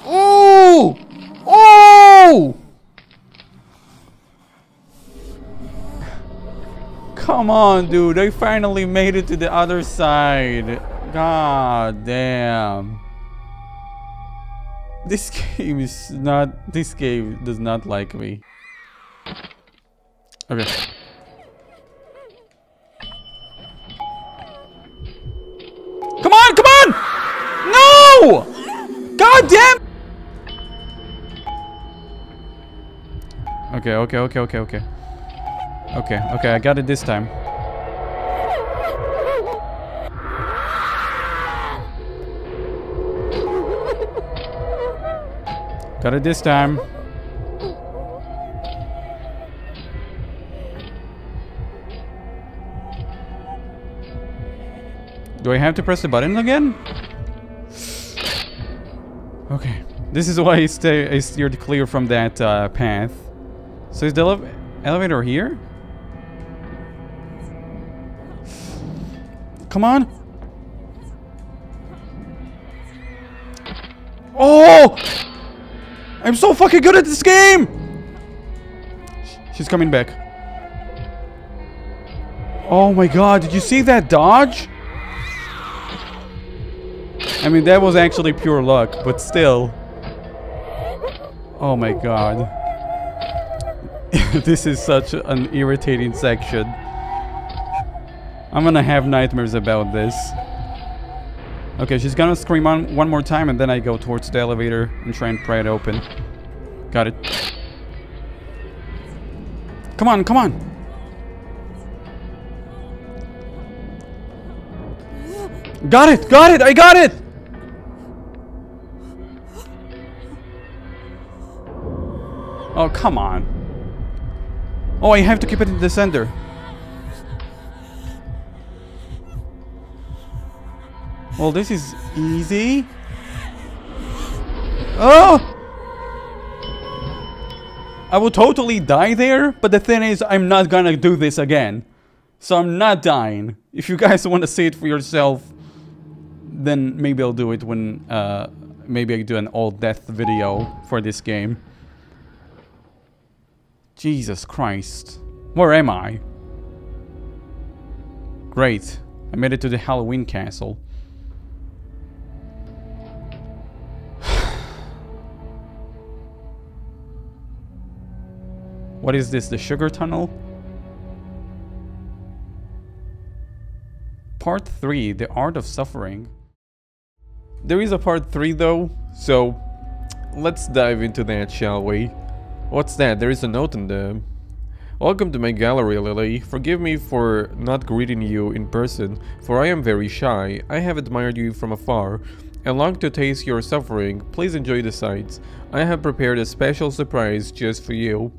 Oh! Oh! Come on, dude. I finally made it to the other side. God damn. This game is not... This game does not like me. Okay. Come on, come on! No! God damn! Okay, okay, okay, okay, okay. Okay, okay, I got it this time. Got it this time. Do I have to press the button again? Okay. This is why I, stay, I steered clear from that uh, path. So is the ele elevator here? Come on. Oh! I'm so fucking good at this game! She's coming back. Oh my god, did you see that dodge? I mean, that was actually pure luck, but still. Oh my god. This is such an irritating section. I'm gonna have nightmares about this. Okay, she's gonna scream on one more time and then I go towards the elevator and try and pry it open. Got it. Come on, come on! Got it! Got it! I got it! Oh, come on. Oh, I have to keep it in the center. Well, this is easy. Oh! I will totally die there, but the thing is, I'm not gonna do this again. So I'm not dying. If you guys want to see it for yourself, then maybe I'll do it when, uh, maybe I do an all-death video for this game. Jesus Christ. Where am I? Great. I made it to the Halloween castle. What is this? The sugar tunnel? Part three, The Art of Suffering. There is a part three though, so let's dive into that, shall we? What's that? There is a note in there. Welcome to my gallery, Lily. Forgive me for not greeting you in person, for I am very shy. I have admired you from afar. And long to taste your suffering, please enjoy the sights. I have prepared a special surprise just for you.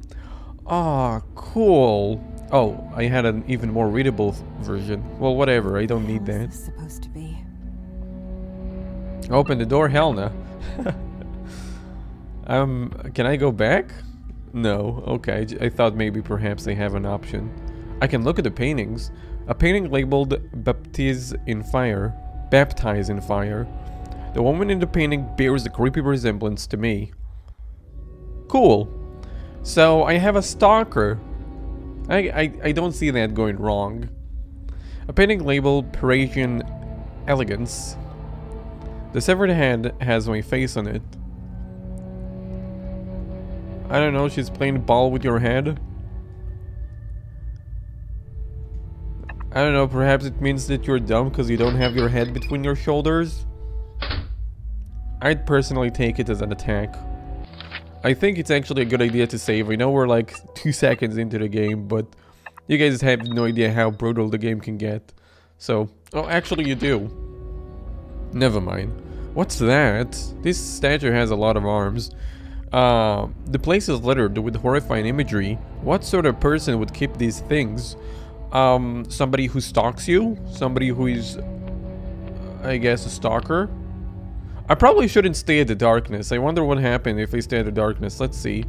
Ah, cool. Oh, I had an even more readable version. Well, whatever, I don't need that. Supposed to be. Open the door, hell no. um, can I go back? No, okay, I thought maybe perhaps they have an option. I can look at the paintings. A painting labeled Baptize in Fire. Baptize in Fire. The woman in the painting bears a creepy resemblance to me. Cool. So I have a stalker. I, I, I don't see that going wrong. A painting labeled Parisian Elegance. The severed head has my face on it. I don't know, she's playing ball with your head? I don't know, perhaps it means that you're dumb because you don't have your head between your shoulders? I'd personally take it as an attack. I think it's actually a good idea to save. I know we're like two seconds into the game, but you guys have no idea how brutal the game can get. So, oh, actually you do. Never mind. What's that? This statue has a lot of arms. Uh, the place is littered with horrifying imagery. What sort of person would keep these things? Um, somebody who stalks you? Somebody who is, I guess, a stalker? I probably shouldn't stay at the darkness. I wonder what happened if I stay at the darkness. Let's see.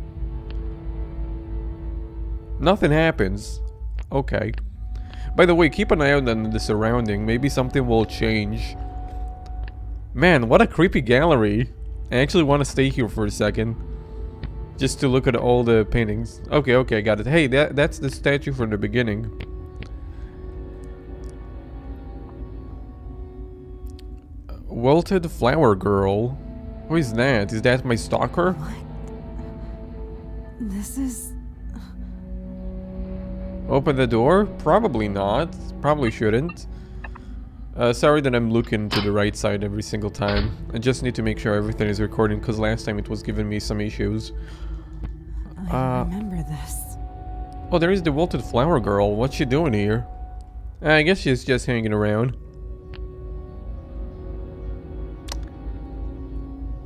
Nothing happens. Okay. By the way, keep an eye out on the surrounding. Maybe something will change. Man, what a creepy gallery. I actually want to stay here for a second. Just to look at all the paintings. Okay, okay, I got it. Hey, that that's the statue from the beginning. Wilted flower girl. Who is that? Is that my stalker? What? This is... Open the door? Probably not. Probably shouldn't. Uh, sorry that I'm looking to the right side every single time. I just need to make sure everything is recording because last time it was giving me some issues. I uh, remember this. Oh, there is the wilted flower girl. What's she doing here? I guess she's just hanging around.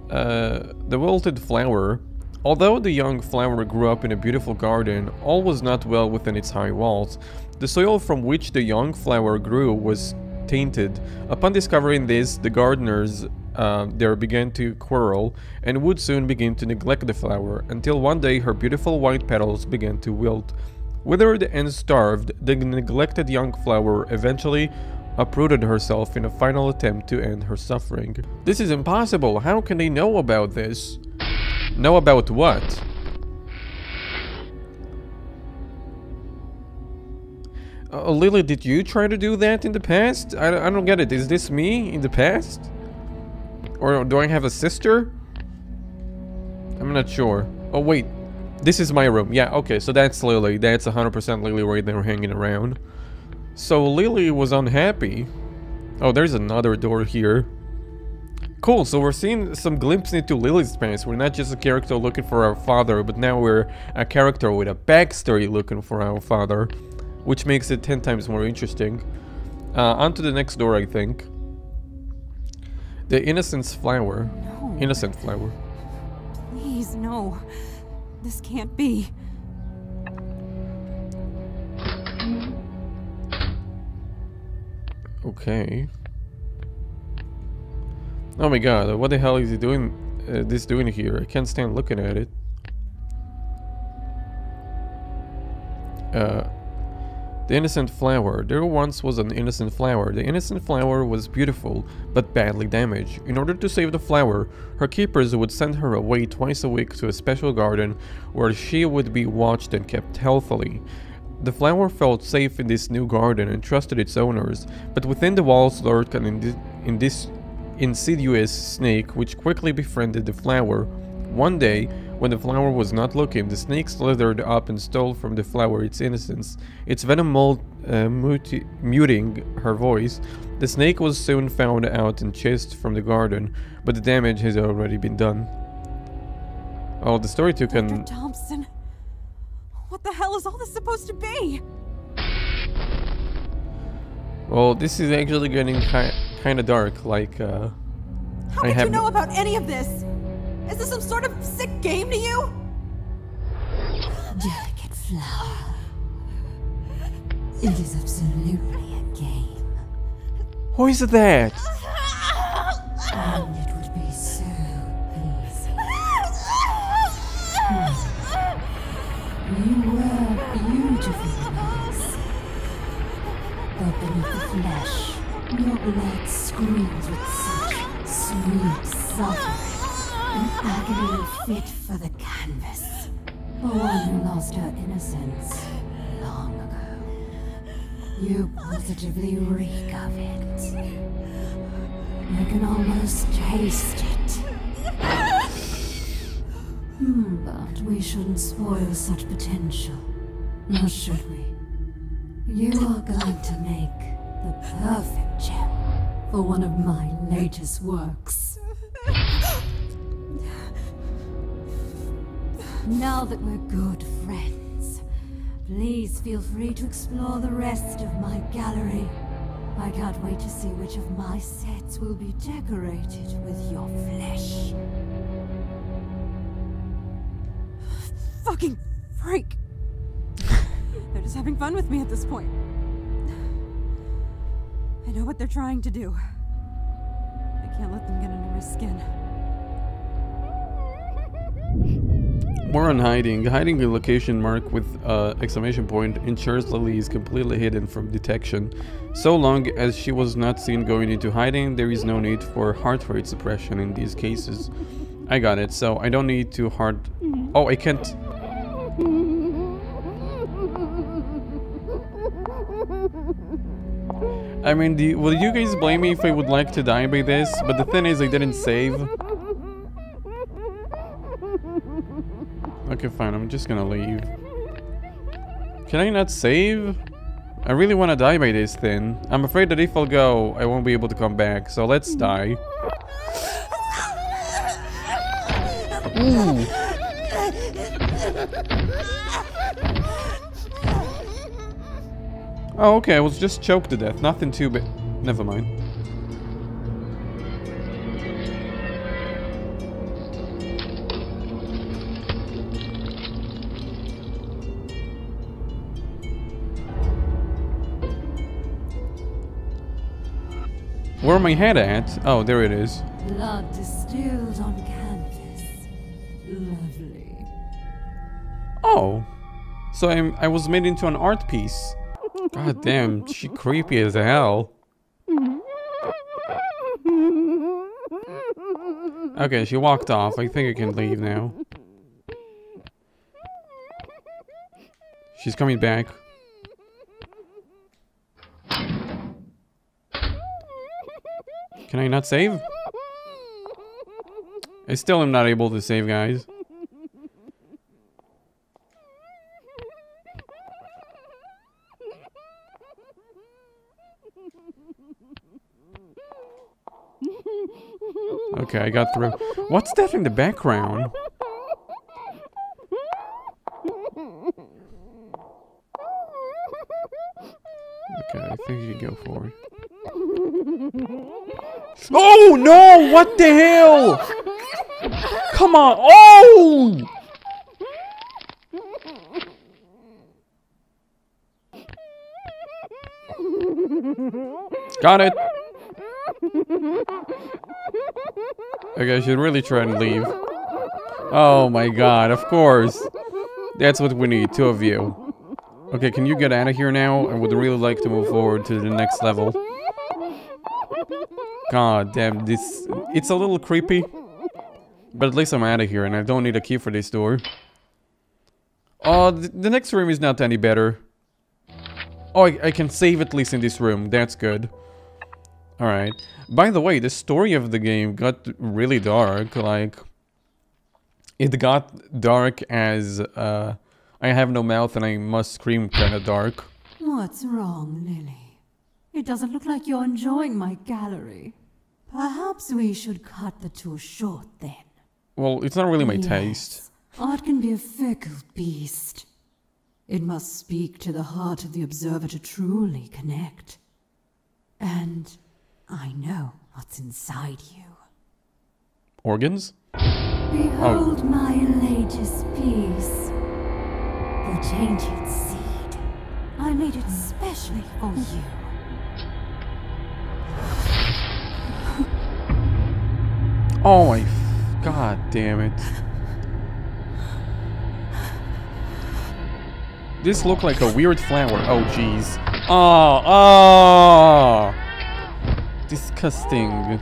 Uh, the wilted flower. Although the young flower grew up in a beautiful garden, all was not well within its high walls. The soil from which the young flower grew was tainted. Upon discovering this, the gardeners uh, there began to quarrel and would soon begin to neglect the flower, until one day her beautiful white petals began to wilt. Withered and starved, the neglected young flower eventually uprooted herself in a final attempt to end her suffering. This is impossible! How can they know about this? Know about what? Uh, Lily, did you try to do that in the past? I, I don't get it. Is this me in the past? Or do I have a sister? I'm not sure. Oh, wait. This is my room. Yeah, okay. So that's Lily. That's one hundred percent Lily right there hanging around. So Lily was unhappy. Oh, there's another door here. Cool. So we're seeing some glimpses into Lily's past. We're not just a character looking for our father, but now we're a character with a backstory looking for our father. Which makes it ten times more interesting. Uh, on to the next door, I think. The innocence flower. No. Innocent flower. Please, no. This can't be. Okay. Oh my god, what the hell is he doing? Uh, this doing here? I can't stand looking at it. Uh... The innocent flower. There once was an innocent flower. The innocent flower was beautiful, but badly damaged. In order to save the flower, her keepers would send her away twice a week to a special garden where she would be watched and kept healthily. The flower felt safe in this new garden and trusted its owners, but within the walls lurked an indi in this insidious snake which quickly befriended the flower. One day, when the flower was not looking, the snake slithered up and stole from the flower its innocence, its venom mold, uh, muti muting her voice. The snake was soon found out and chased from the garden, but the damage has already been done. Oh, the story took an... Doctor Thompson, what the hell is all this supposed to be? Well, this is actually getting ki kind of dark, like, uh, How I did have... you know about any of this? Is this some sort of sick game to you? Delicate flower. It is absolutely a game. Who is that? And it would be so easy. You were beautiful, Liz. But beneath the flesh, your blood screams with such sweet softness, an agony fit for the canvas. For one who lost her innocence long ago. You positively reek of it. I can almost taste it. Hmm, but we shouldn't spoil such potential, nor should we. You are going to make the perfect gem for one of my latest works. Now that we're good friends, please feel free to explore the rest of my gallery. I can't wait to see which of my sets will be decorated with your flesh. Fucking freak! They're just having fun with me at this point. I know what they're trying to do. I can't let them get under my skin. More on hiding. Hiding the location mark with uh, exclamation point ensures Lily is completely hidden from detection. So long as she was not seen going into hiding, there is no need for heart rate suppression in these cases. I got it, so I don't need to heart... Oh, I can't... I mean, do you, will you guys blame me if I would like to die by this? But the thing is, I didn't save. Okay, fine, I'm just gonna leave. Can I not save? I really want to die by this thing. I'm afraid that if I'll go, I won't be able to come back. So let's die. Ooh. Oh, okay. I was just choked to death. Nothing too bad. Never mind. Where my head at? Oh, there it is. Blood distilled on canvas. Lovely. Oh, so I'm, I was made into an art piece. God damn, she creepy as hell. Okay, she walked off. I think I can leave now. She's coming back. Can I not save? I still am not able to save, guys. Okay, I got through. What's that in the background? Okay, I think you can go forward. Oh no! What the hell? Come on! Oh! Got it. Okay, I should really try and leave. Oh my god! Of course. That's what we need. Two of you. Okay, can you get out of here now? I would really like to move forward to the next level. God damn, this, it's a little creepy, but at least I'm out of here and I don't need a key for this door. Oh, th the next room is not any better. Oh, I, I can save at least in this room, that's good. Alright, by the way, the story of the game got really dark, like... It got dark as, uh, I have no mouth and I must scream kinda dark. What's wrong, Lily? It doesn't look like you're enjoying my gallery. Perhaps we should cut the tour short then. Well, it's not really my yes, taste. Art can be a fickle beast. It must speak to the heart of the observer to truly connect. And I know what's inside you. organs? Behold oh. my latest piece. The tainted seed. I made it specially for you. Oh my f god damn it. This looked like a weird flower. Oh jeez. Oh, oh. Disgusting.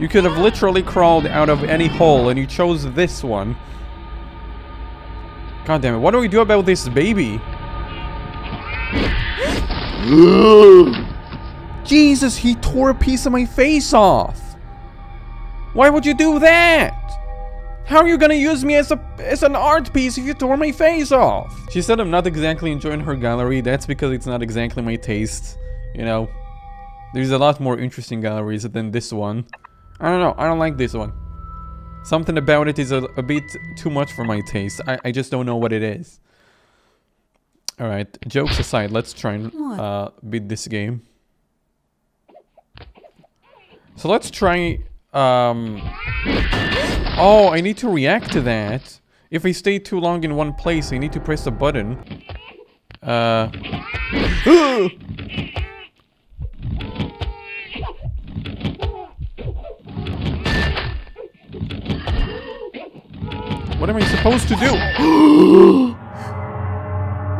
You could have literally crawled out of any hole and you chose this one. God damn it. What do we do about this baby? Jesus, he tore a piece of my face off. Why would you do that? How are you gonna use me as a as an art piece if you tore my face off? She said I'm not exactly enjoying her gallery. That's because it's not exactly my taste. You know, there's a lot more interesting galleries than this one. I don't know. I don't like this one. Something about it is a, a bit too much for my taste. I, I just don't know what it is. All right, jokes aside, let's try and uh, beat this game. So let's try... Um, oh, I need to react to that. If I stay too long in one place, I need to press a button. Uh. What am I supposed to do?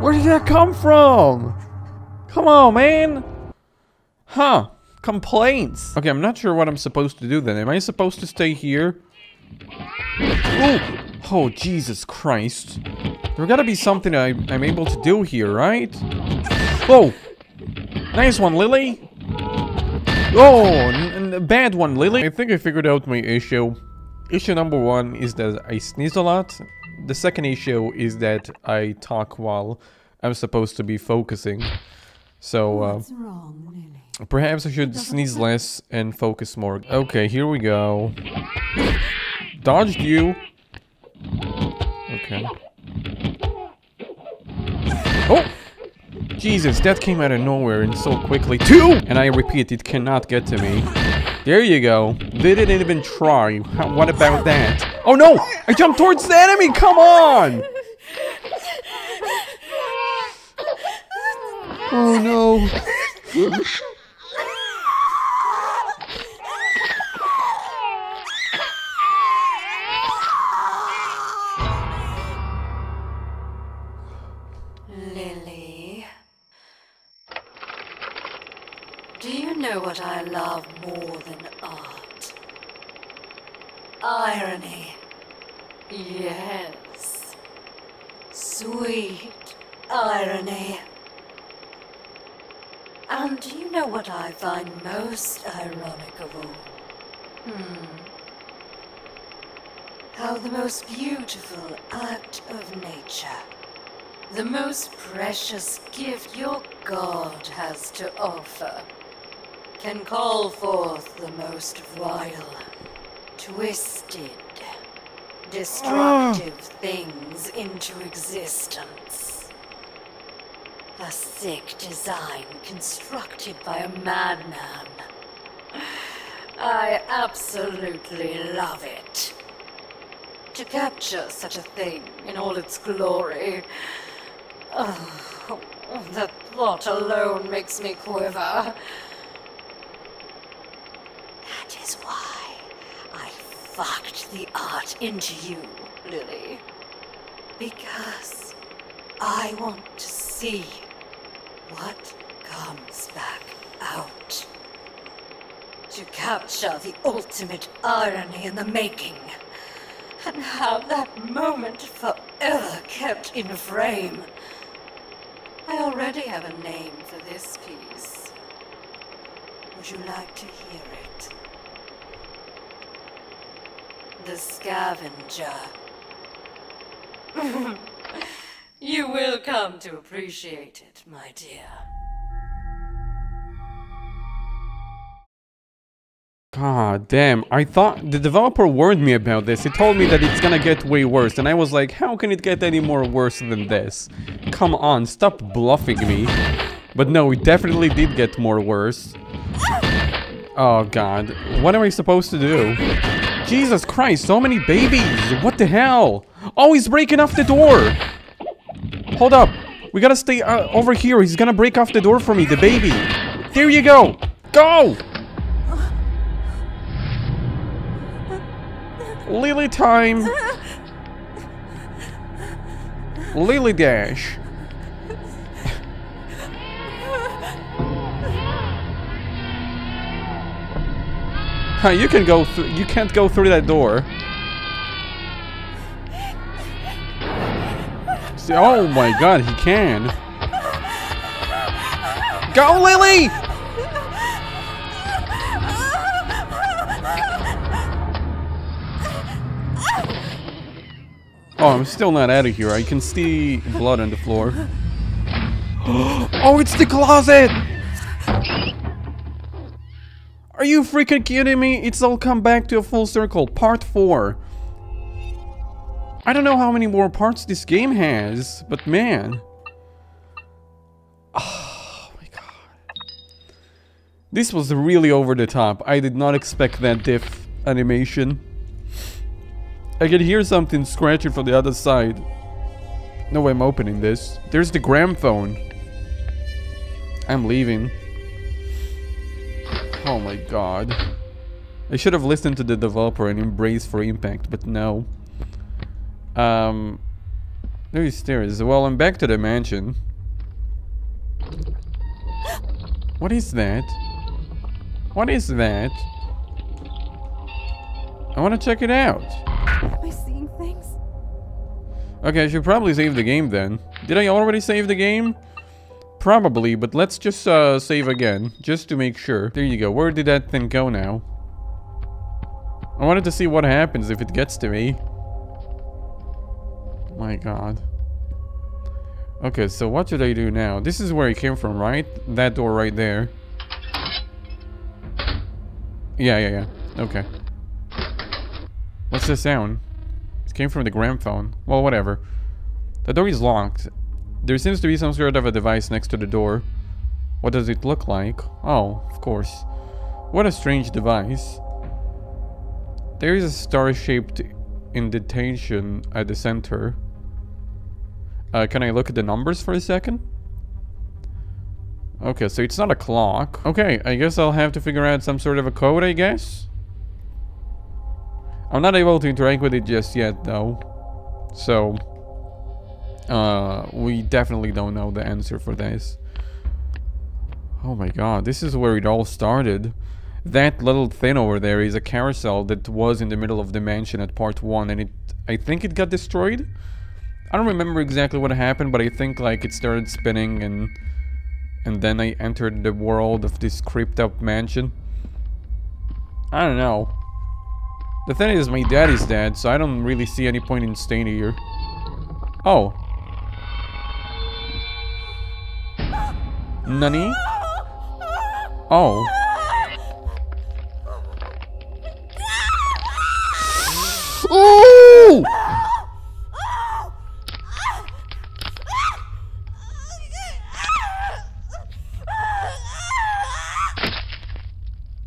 Where did that come from? Come on, man. Huh. Complaints. Okay, I'm not sure what I'm supposed to do then. Am I supposed to stay here? Ooh. Oh, Jesus Christ. There gotta be something I, I'm able to do here, right? Whoa. Nice one, Lily. Oh, n n bad one, Lily. I think I figured out my issue. Issue number one is that I sneeze a lot. The second issue is that I talk while I'm supposed to be focusing. So, uh, what's wrong, Lily? Perhaps I should sneeze less and focus more. Okay, here we go. Dodged you. Okay. Oh! Jesus, that came out of nowhere and so quickly. Two! And I repeat, it cannot get to me. There you go. They didn't even try. How, what about that? Oh no! I jumped towards the enemy! Come on! Oh no. What I love more than art. Irony. Yes. Sweet irony. And do you know what I find most ironic of all? Hmm. How the most beautiful act of nature, the most precious gift your God has to offer, can call forth the most vile, twisted, destructive oh. things into existence. A sick design constructed by a madman. I absolutely love it. To capture such a thing in all its glory, oh, that thought alone makes me quiver. That is why I fucked the art into you, Lily. Because I want to see what comes back out. To capture the ultimate irony in the making, and have that moment forever kept in frame. I already have a name for this piece. Would you like to hear it? The scavenger. You will come to appreciate it, my dear. God damn, I thought the developer warned me about this. He told me that it's gonna get way worse, and I was like, how can it get any more worse than this? Come on, stop bluffing me. But no, it definitely did get more worse. Oh god, what am I supposed to do? Jesus Christ, so many babies! What the hell? Oh, he's breaking off the door! Hold up, we gotta stay uh, over here, he's gonna break off the door for me, the baby! There you go! Go! Lily time! Lily dash! You can go through. You can't go through that door. See, oh my God, he can. Go, Lily! Oh, I'm still not out of here. I can see blood on the floor. Oh, it's the closet! Are you freaking kidding me? It's all come back to a full circle. Part four. I don't know how many more parts this game has, but man. Oh my god. This was really over the top. I did not expect that diff animation. I can hear something scratching from the other side. No way I'm opening this. There's the gramophone. I'm leaving. Oh my god. I should have listened to the developer and embraced for impact, but no. Um, there's stairs. Well, I'm back to the mansion. What is that? What is that? I want to check it out. Am I seeing things? Okay, I should probably save the game then. Did I already save the game? Probably, but let's just uh, save again, just to make sure. There you go. Where did that thing go now? I wanted to see what happens if it gets to me. My god. Okay, so what should I do now? This is where it came from, right? That door right there. Yeah, yeah, yeah. Okay. What's the sound? It came from the gramophone. Well, whatever. The door is locked. There seems to be some sort of a device next to the door. What does it look like? Oh, of course. What a strange device. There is a star-shaped indentation at the center. Uh, can I look at the numbers for a second? Okay, so it's not a clock. Okay, I guess I'll have to figure out some sort of a code, I guess? I'm not able to interact with it just yet, though. So... Uh, we definitely don't know the answer for this. Oh my god, this is where it all started. That little thing over there is a carousel that was in the middle of the mansion at part one, and it, I think it got destroyed? I don't remember exactly what happened, but I think like it started spinning and and then I entered the world of this creeped up mansion. I don't know. The thing is, my dad is dead, so I don't really see any point in staying here. Oh. Nani? Oh. Ooh!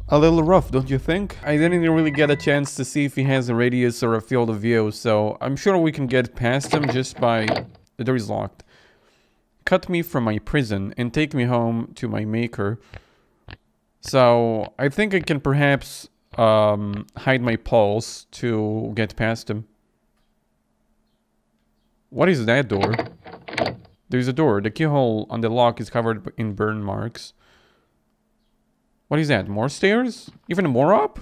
A little rough, don't you think? I didn't really get a chance to see if he has a radius or a field of view, so I'm sure we can get past him just by... The door is locked. Cut me from my prison and take me home to my maker. So I think I can perhaps um, hide my pulse to get past him. What is that door? There's a door. The keyhole on the lock is covered in burn marks. What is that? More stairs? Even more up?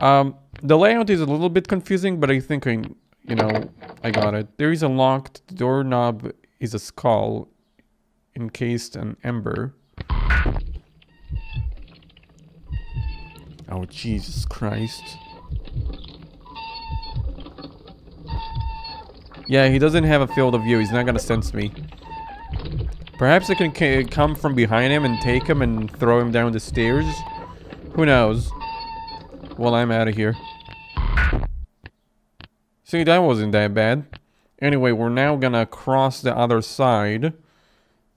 Um, the layout is a little bit confusing, but I think I, you know, I got it. There is a locked doorknob, is a skull encased in amber. Oh, Jesus Christ. Yeah, he doesn't have a field of view. He's not gonna sense me. Perhaps I can c come from behind him and take him and throw him down the stairs. Who knows? Well, I'm out of here. See, that wasn't that bad. Anyway, we're now gonna cross the other side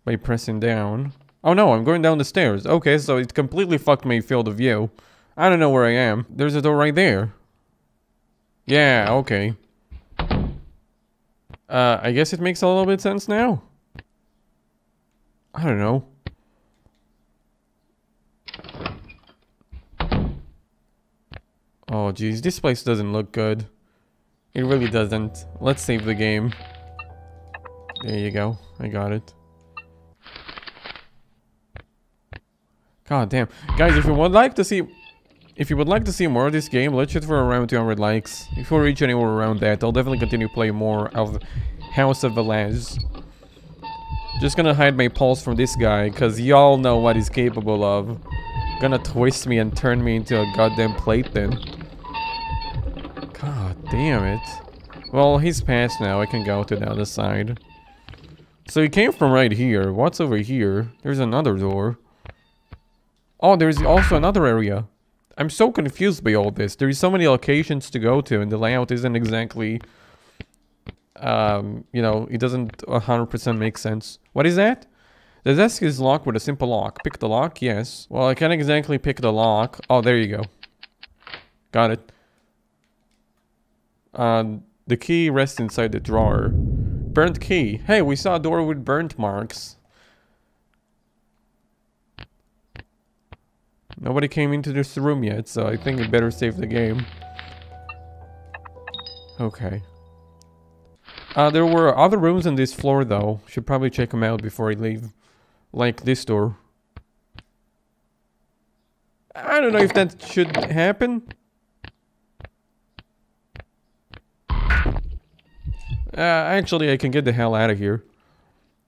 by pressing down. Oh no, I'm going down the stairs. Okay, so it completely fucked my field of view. I don't know where I am. There's a door right there. Yeah, okay. Uh, I guess it makes a little bit sense now? I don't know. Oh geez, this place doesn't look good. It really doesn't. Let's save the game. There you go. I got it. God damn. Guys, if you would like to see if you would like to see more of this game, let's shoot for around two hundred likes. If we reach anywhere around that, I'll definitely continue playing more of House of Velez. Just gonna hide my pulse from this guy, cause y'all know what he's capable of. Gonna twist me and turn me into a goddamn plate then. God damn it. Well, he's passed now. I can go to the other side. So he came from right here. What's over here? There's another door. Oh, there's also another area. I'm so confused by all this. There's so many locations to go to and the layout isn't exactly... Um, you know, it doesn't one hundred percent make sense. What is that? The desk is locked with a simple lock. Pick the lock, yes. Well, I can't exactly pick the lock. Oh, there you go. Got it. Uh, the key rests inside the drawer. Burnt key. Hey, we saw a door with burnt marks. Nobody came into this room yet, so I think we better save the game. Okay. Uh, there were other rooms on this floor, though. Should probably check them out before I leave. Like this door. I don't know if that should happen. Uh, actually, I can get the hell out of here.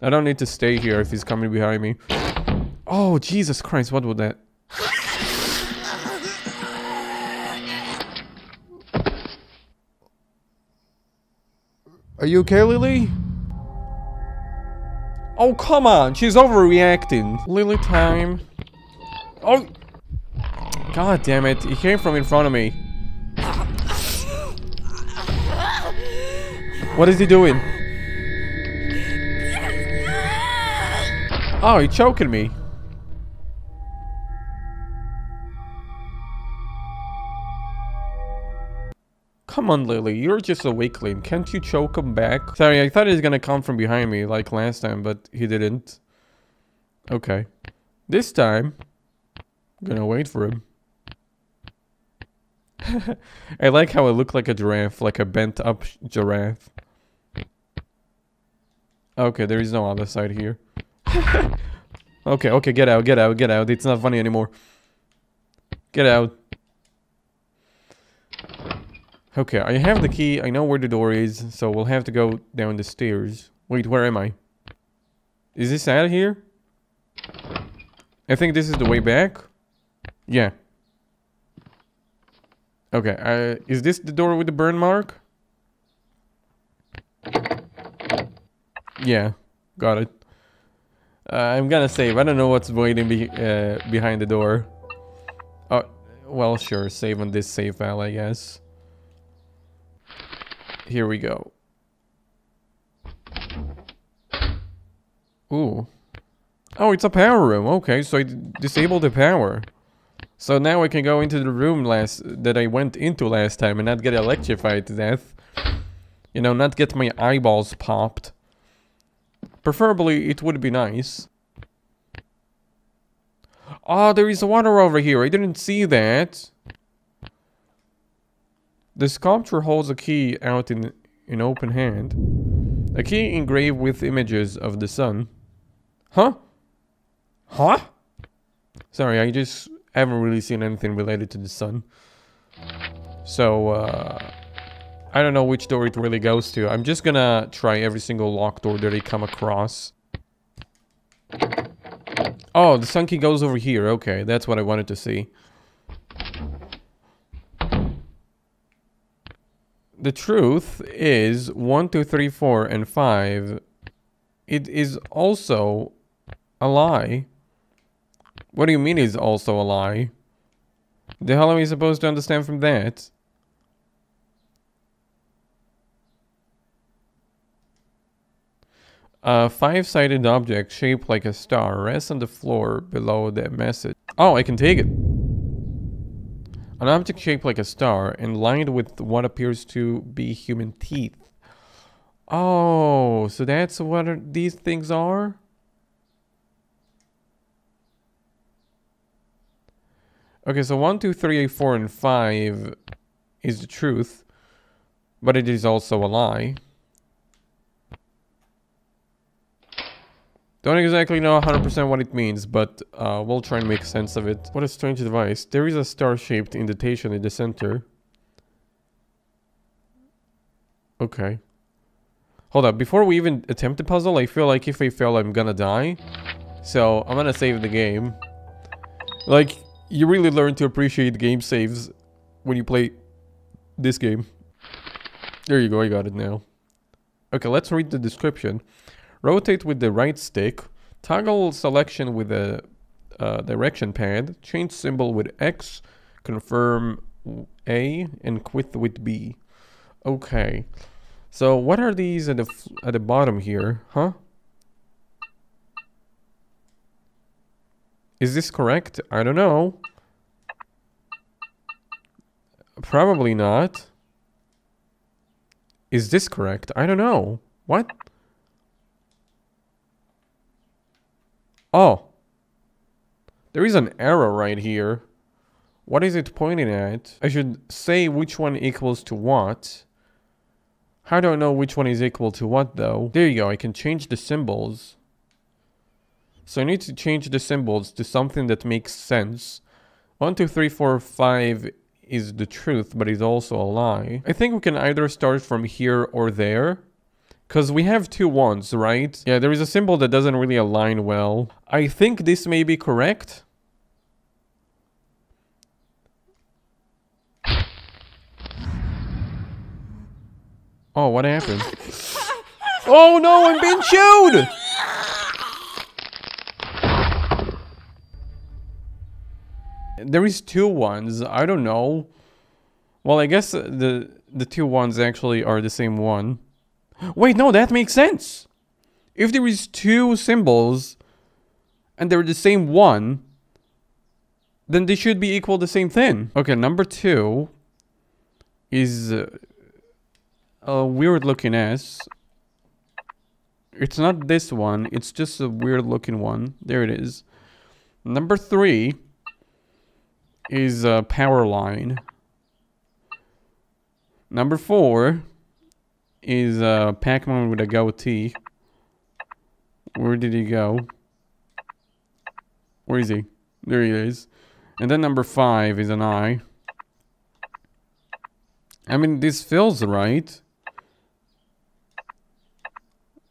I don't need to stay here if he's coming behind me. Oh, Jesus Christ, what was that? Are you okay, Lily? Oh, come on, she's overreacting. Lily time. Oh! God damn it, he came from in front of me. What is he doing? Oh, he's choking me. Come on, Lily, you're just a weakling. Can't you choke him back? Sorry, I thought he was gonna come from behind me like last time, but he didn't. Okay. This time, I'm gonna wait for him. I like how I look like a giraffe, like a bent up giraffe. Okay, there is no other side here. Okay, okay, get out, get out, get out. It's not funny anymore. Get out. Okay, I have the key, I know where the door is, so we'll have to go down the stairs. Wait, where am I? Is this out of here? I think this is the way back? Yeah. Okay, uh, is this the door with the burn mark? Yeah, got it. Uh, I'm gonna save, I don't know what's waiting be uh, behind the door. Oh, well, sure, save on this save file, I guess. Here we go. Ooh. Oh, it's a power room. Okay, so I disabled the power. So now I can go into the room last that I went into last time and not get electrified to death. You know, not get my eyeballs popped. Preferably, it would be nice. Oh, there is water over here. I didn't see that. The sculpture holds a key out in an open hand. A key engraved with images of the sun. Huh? Huh? Sorry, I just haven't really seen anything related to the sun. So, uh... I don't know which door it really goes to. I'm just gonna try every single locked door that I come across. Oh, the sun key goes over here. Okay, that's what I wanted to see. The truth is one, two, three, four, and five. It is also a lie. What do you mean is also a lie? The hell am I supposed to understand from that? A five-sided object shaped like a star rests on the floor below the message. Oh, I can take it. An object shaped like a star and lined with what appears to be human teeth. Oh, so that's what these things are? Okay, so one, two, three, eight, four, and five is the truth, but it is also a lie. Don't exactly know one hundred percent what it means, but uh, we'll try and make sense of it. What a strange device. There is a star-shaped indentation in the center. Okay. Hold up, before we even attempt the puzzle, I feel like if I fail, I'm gonna die. So, I'm gonna save the game. Like, you really learn to appreciate game saves when you play this game. There you go, I got it now. Okay, let's read the description. Rotate with the right stick, toggle selection with the uh, direction pad, change symbol with X, confirm A, and quit with B. Okay. So what are these at the f at the bottom here, huh? Is this correct? I don't know. Probably not. Is this correct? I don't know. What? Oh. There is an arrow right here. What is it pointing at? I should say which one equals to what. How do I know which one is equal to what, though? There you go, I can change the symbols. So I need to change the symbols to something that makes sense. one, two, three, four, five is the truth, but it's also a lie. I think we can either start from here or there. Because we have two ones, right? Yeah, there is a symbol that doesn't really align well. I think this may be correct. Oh, what happened? Oh no, I'm being chewed! There is two ones, I don't know. Well, I guess the, the two ones actually are the same one. Wait, no, that makes sense! If there is two symbols, and they're the same one, then they should be equal the same thing. Okay, number two is... Uh, a weird looking S. It's not this one, it's just a weird looking one. There it is. Number three is a power line. Number four is a Pac-Man with a goatee. Where did he go? Where is he? There he is. And then number five is an eye. I mean, this feels right.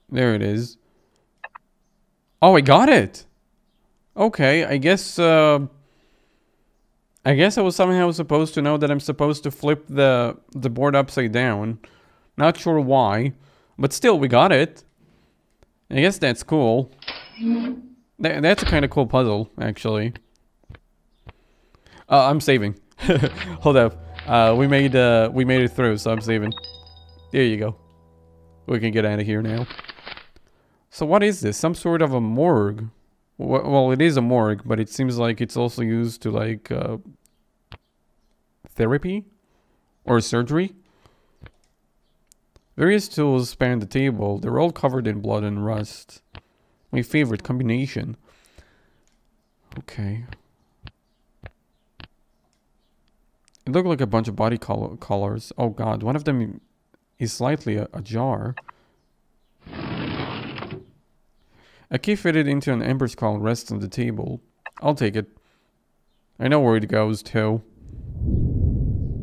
There it is. Oh, I got it! Okay, I guess, uh... I guess I was somehow supposed to know that I'm supposed to flip the, the board upside down. Not sure why, but still, we got it. I guess that's cool. Th that's a kind of cool puzzle, actually. Uh, I'm saving. Hold up. Uh, we made, uh, we made it through, so I'm saving. There you go. We can get out of here now. So what is this? Some sort of a morgue. Well, it is a morgue, but it seems like it's also used to, like, uh, therapy? Or surgery? Various tools span the table. They're all covered in blood and rust. My favorite combination. Okay. It looked like a bunch of body col colors. Oh god, one of them is slightly ajar. A key fitted into an ember skull rests on the table. I'll take it. I know where it goes to.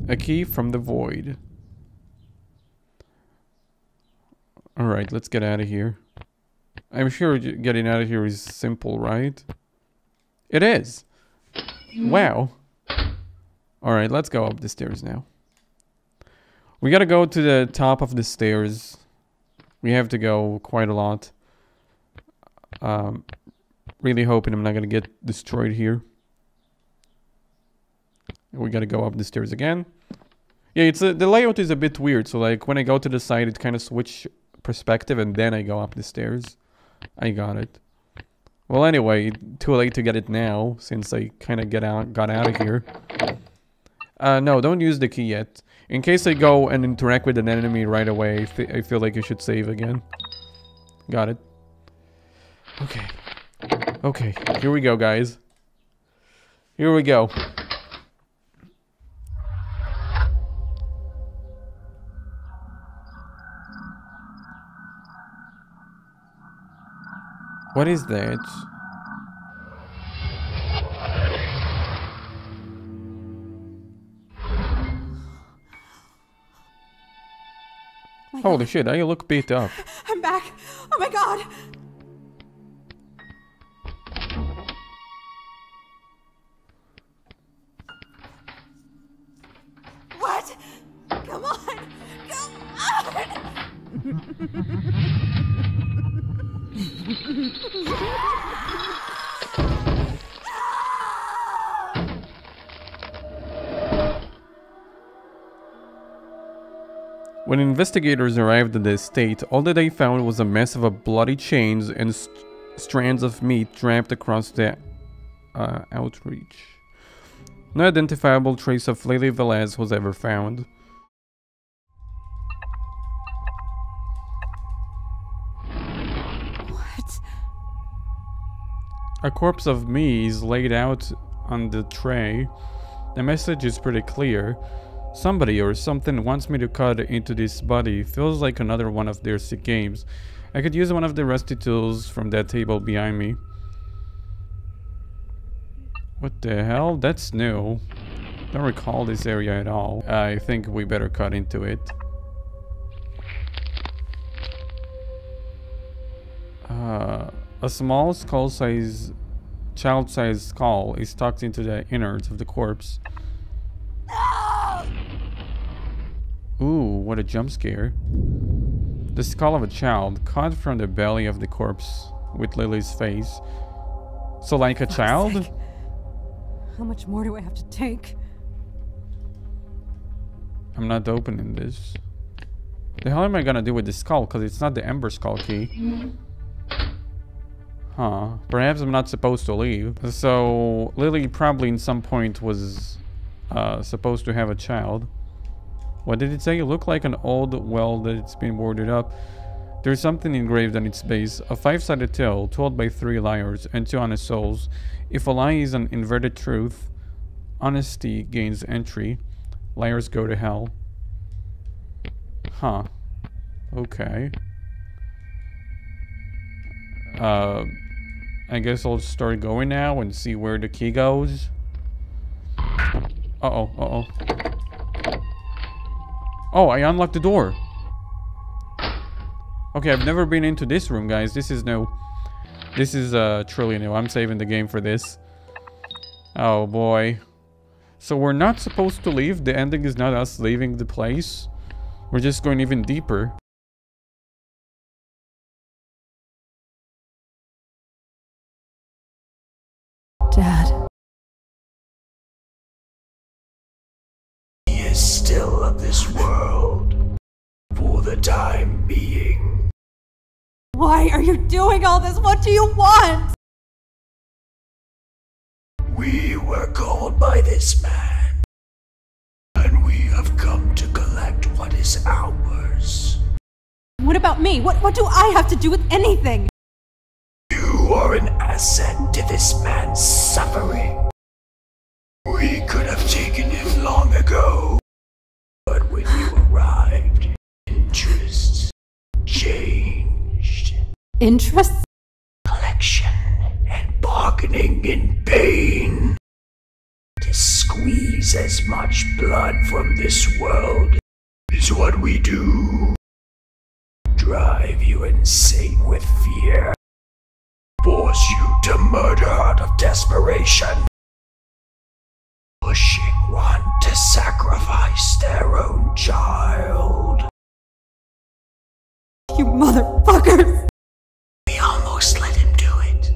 A key from the void. Alright, let's get out of here. I'm sure getting out of here is simple, right? It is! Wow! Alright, let's go up the stairs now. We gotta go to the top of the stairs. We have to go quite a lot. Um, really hoping I'm not gonna get destroyed here. We gotta go up the stairs again. Yeah, it's a, the layout is a bit weird, so like when I go to the side, it kind of switch perspective and then I go up the stairs. I got it. Well, anyway, too late to get it now, since I kind of get out, got out of here. Uh, no, don't use the key yet. In case I go and interact with an enemy right away, th I feel like I should save again. Got it. Okay. Okay, here we go, guys. Here we go. What is that? Holy shit, I look beat up. I'm back. Oh my god. What? Come on. Come on. When investigators arrived at the estate, all that they found was a mess of a bloody chains and st strands of meat trapped across the uh, outreach. No identifiable trace of Lily Velez was ever found. What? A corpse of me is laid out on the tray. The message is pretty clear. Somebody or something wants me to cut into this body. Feels like another one of their sick games. I could use one of the rusty tools from that table behind me. What the hell? That's new. Don't recall this area at all. I think we better cut into it. Uh, a small skull-sized, child-sized skull is tucked into the innards of the corpse. Ooh, what a jump scare. The skull of a child cut from the belly of the corpse with Lily's face. So like a child? How much more do I have to take? I'm not opening this. The hell am I gonna do with the skull? Because it's not the Ember Skull key. Huh. Perhaps I'm not supposed to leave. So Lily probably in some point was uh, supposed to have a child. What did it say? It looked like an old well that it's been boarded up. There's something engraved on its base. A five-sided tale told by three liars and two honest souls. If a lie is an inverted truth, honesty gains entry. Liars go to hell. Huh. Okay. Uh, I guess I'll start going now and see where the key goes. Uh-oh, uh-oh. Oh, I unlocked the door. Okay, I've never been into this room, guys. This is new. This is uh, truly new. I'm saving the game for this. Oh, boy. So we're not supposed to leave. The ending is not us leaving the place. We're just going even deeper. Dad. He is still of this world. For the time being. Why are you doing all this? What do you want? We were called by this man, and we have come to collect what is ours. What about me? What, what do I have to do with anything? You are an asset to this man's suffering. We could have taken him long ago. Changed. Interests? Collection and bargaining in pain. To squeeze as much blood from this world is what we do. Drive you insane with fear. Force you to murder out of desperation. Pushing one to sacrifice their own child. You motherfuckers! We almost let him do it.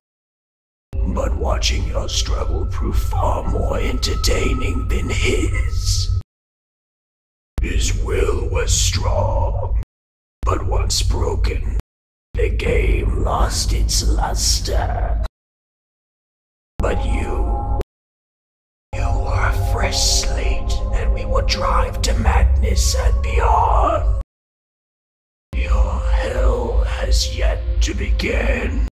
But watching your struggle proved far more entertaining than his. His will was strong, but once broken, the game lost its luster. But you, you are a fresh slate, and we will drive to madness and beyond. Your hell has yet to begin.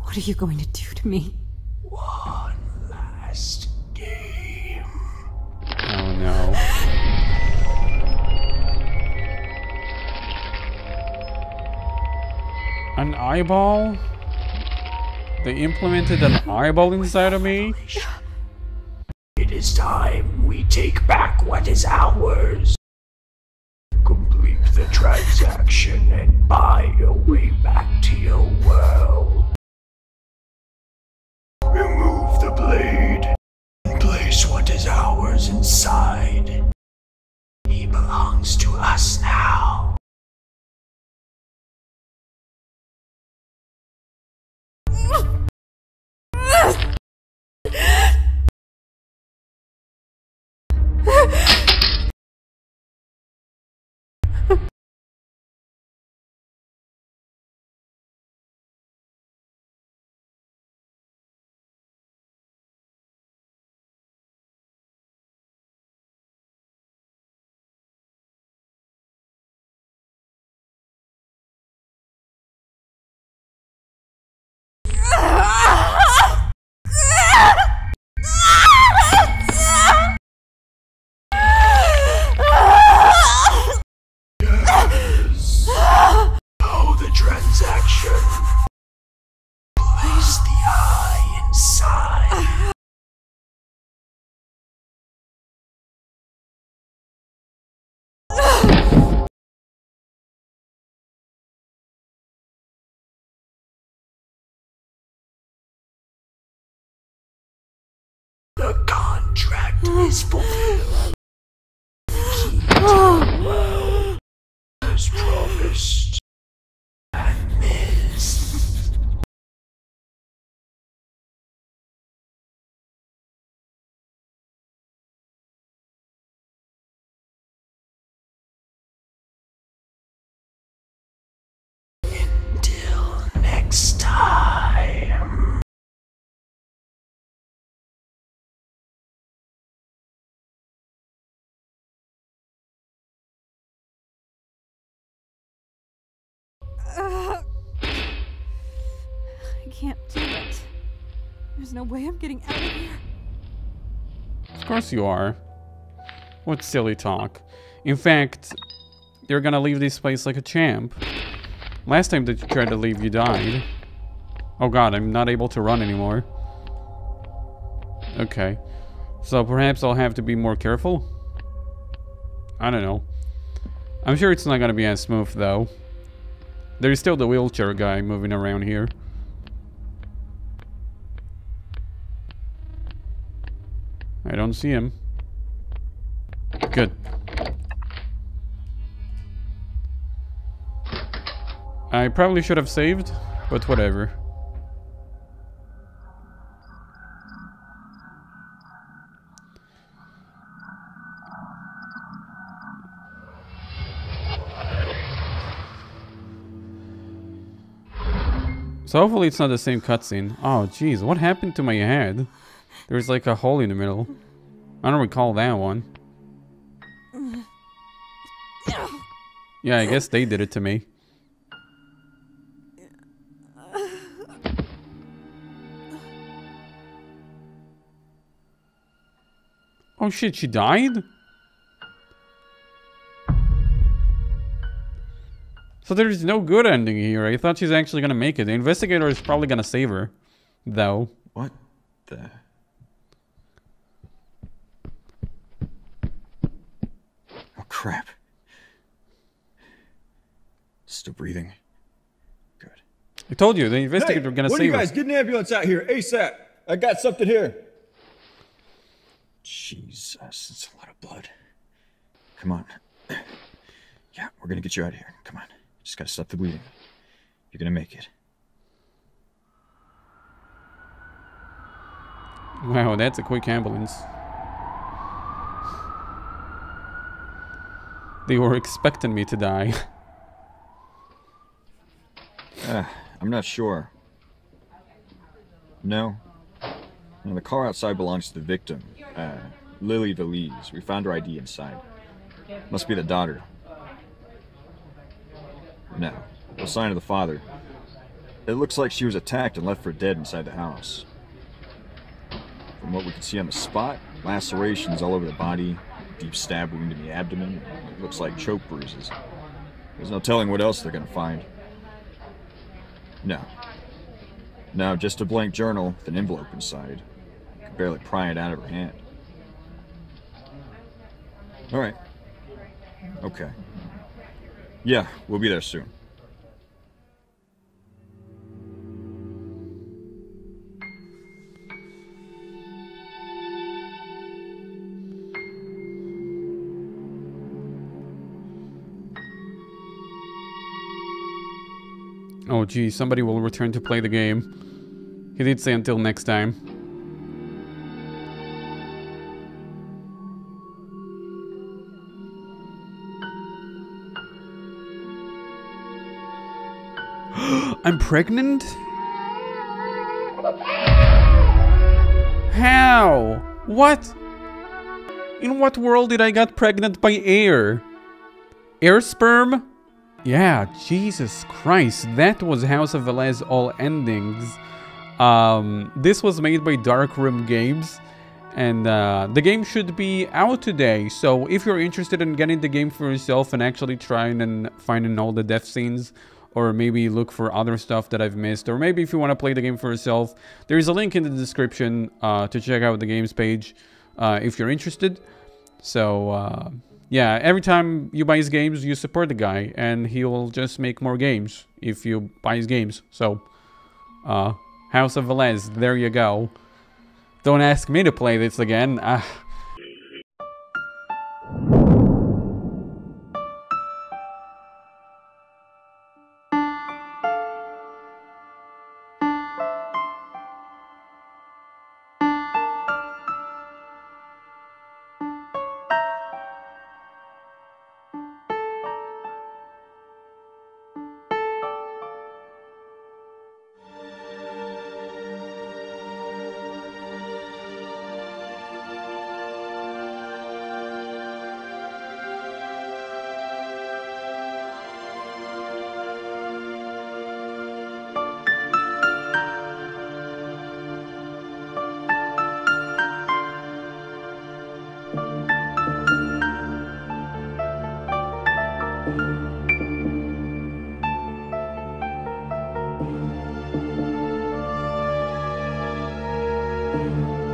What are you going to do to me? One last game. Oh no. An eyeball? They implemented an eyeball inside of me? It is time we take back what is ours. Complete the transaction and buy your way back to your world. Remove the blade and place what is ours inside. He belongs to us now. Is fulfilled. Keep to the world as promised and missed. Until next time. Uh, I can't do it. There's no way I'm getting out of here. Of course you are. What silly talk. In fact, you're gonna leave this place like a champ. Last time that you tried to leave, you died. Oh god, I'm not able to run anymore. Okay. So perhaps I'll have to be more careful? I don't know. I'm sure it's not gonna be as smooth though. There's still the wheelchair guy moving around here. I don't see him. Good. I probably should have saved, but whatever. So hopefully it's not the same cutscene. Oh jeez, what happened to my head? There's like a hole in the middle. I don't recall that one. Yeah, I guess they did it to me. Oh shit, she died? So there's no good ending here. I thought she's actually gonna make it. The investigator is probably gonna save her, though. What the? Oh crap! Still breathing. Good. I told you the investigator hey, gonna save her. What are you guys? Get an ambulance out here ASAP. I got something here. Jesus, that's a lot of blood. Come on. Yeah, we're gonna get you out of here. Come on. Just gotta stop the bleeding. You're gonna make it. Wow, that's a quick ambulance. They were expecting me to die. Uh, I'm not sure. No. No. The car outside belongs to the victim, uh, Lily Velez. We found her I D inside. Must be the daughter. No. No sign of the father. It looks like she was attacked and left for dead inside the house. From what we can see on the spot, lacerations all over the body, deep stab wound in the abdomen, it looks like choke bruises. There's no telling what else they're gonna find. No. No, just a blank journal with an envelope inside. You can barely pry it out of her hand. Alright. Okay. Yeah, we'll be there soon. Oh gee, somebody will return to play the game. He did say until next time. I'm pregnant? How? What? In what world did I get pregnant by air? Air sperm? Yeah, Jesus Christ, that was House of Velez All Endings. Um, this was made by Darkroom Games, and uh, the game should be out today. So if you're interested in getting the game for yourself and actually trying and finding all the death scenes, or maybe look for other stuff that I've missed, or maybe if you want to play the game for yourself, there is a link in the description uh, to check out the games page uh, if you're interested. So... Uh, yeah, every time you buy his games, you support the guy, and he'll just make more games if you buy his games. So, uh, House of Velez, there you go. Don't ask me to play this again. Ah. Thank you.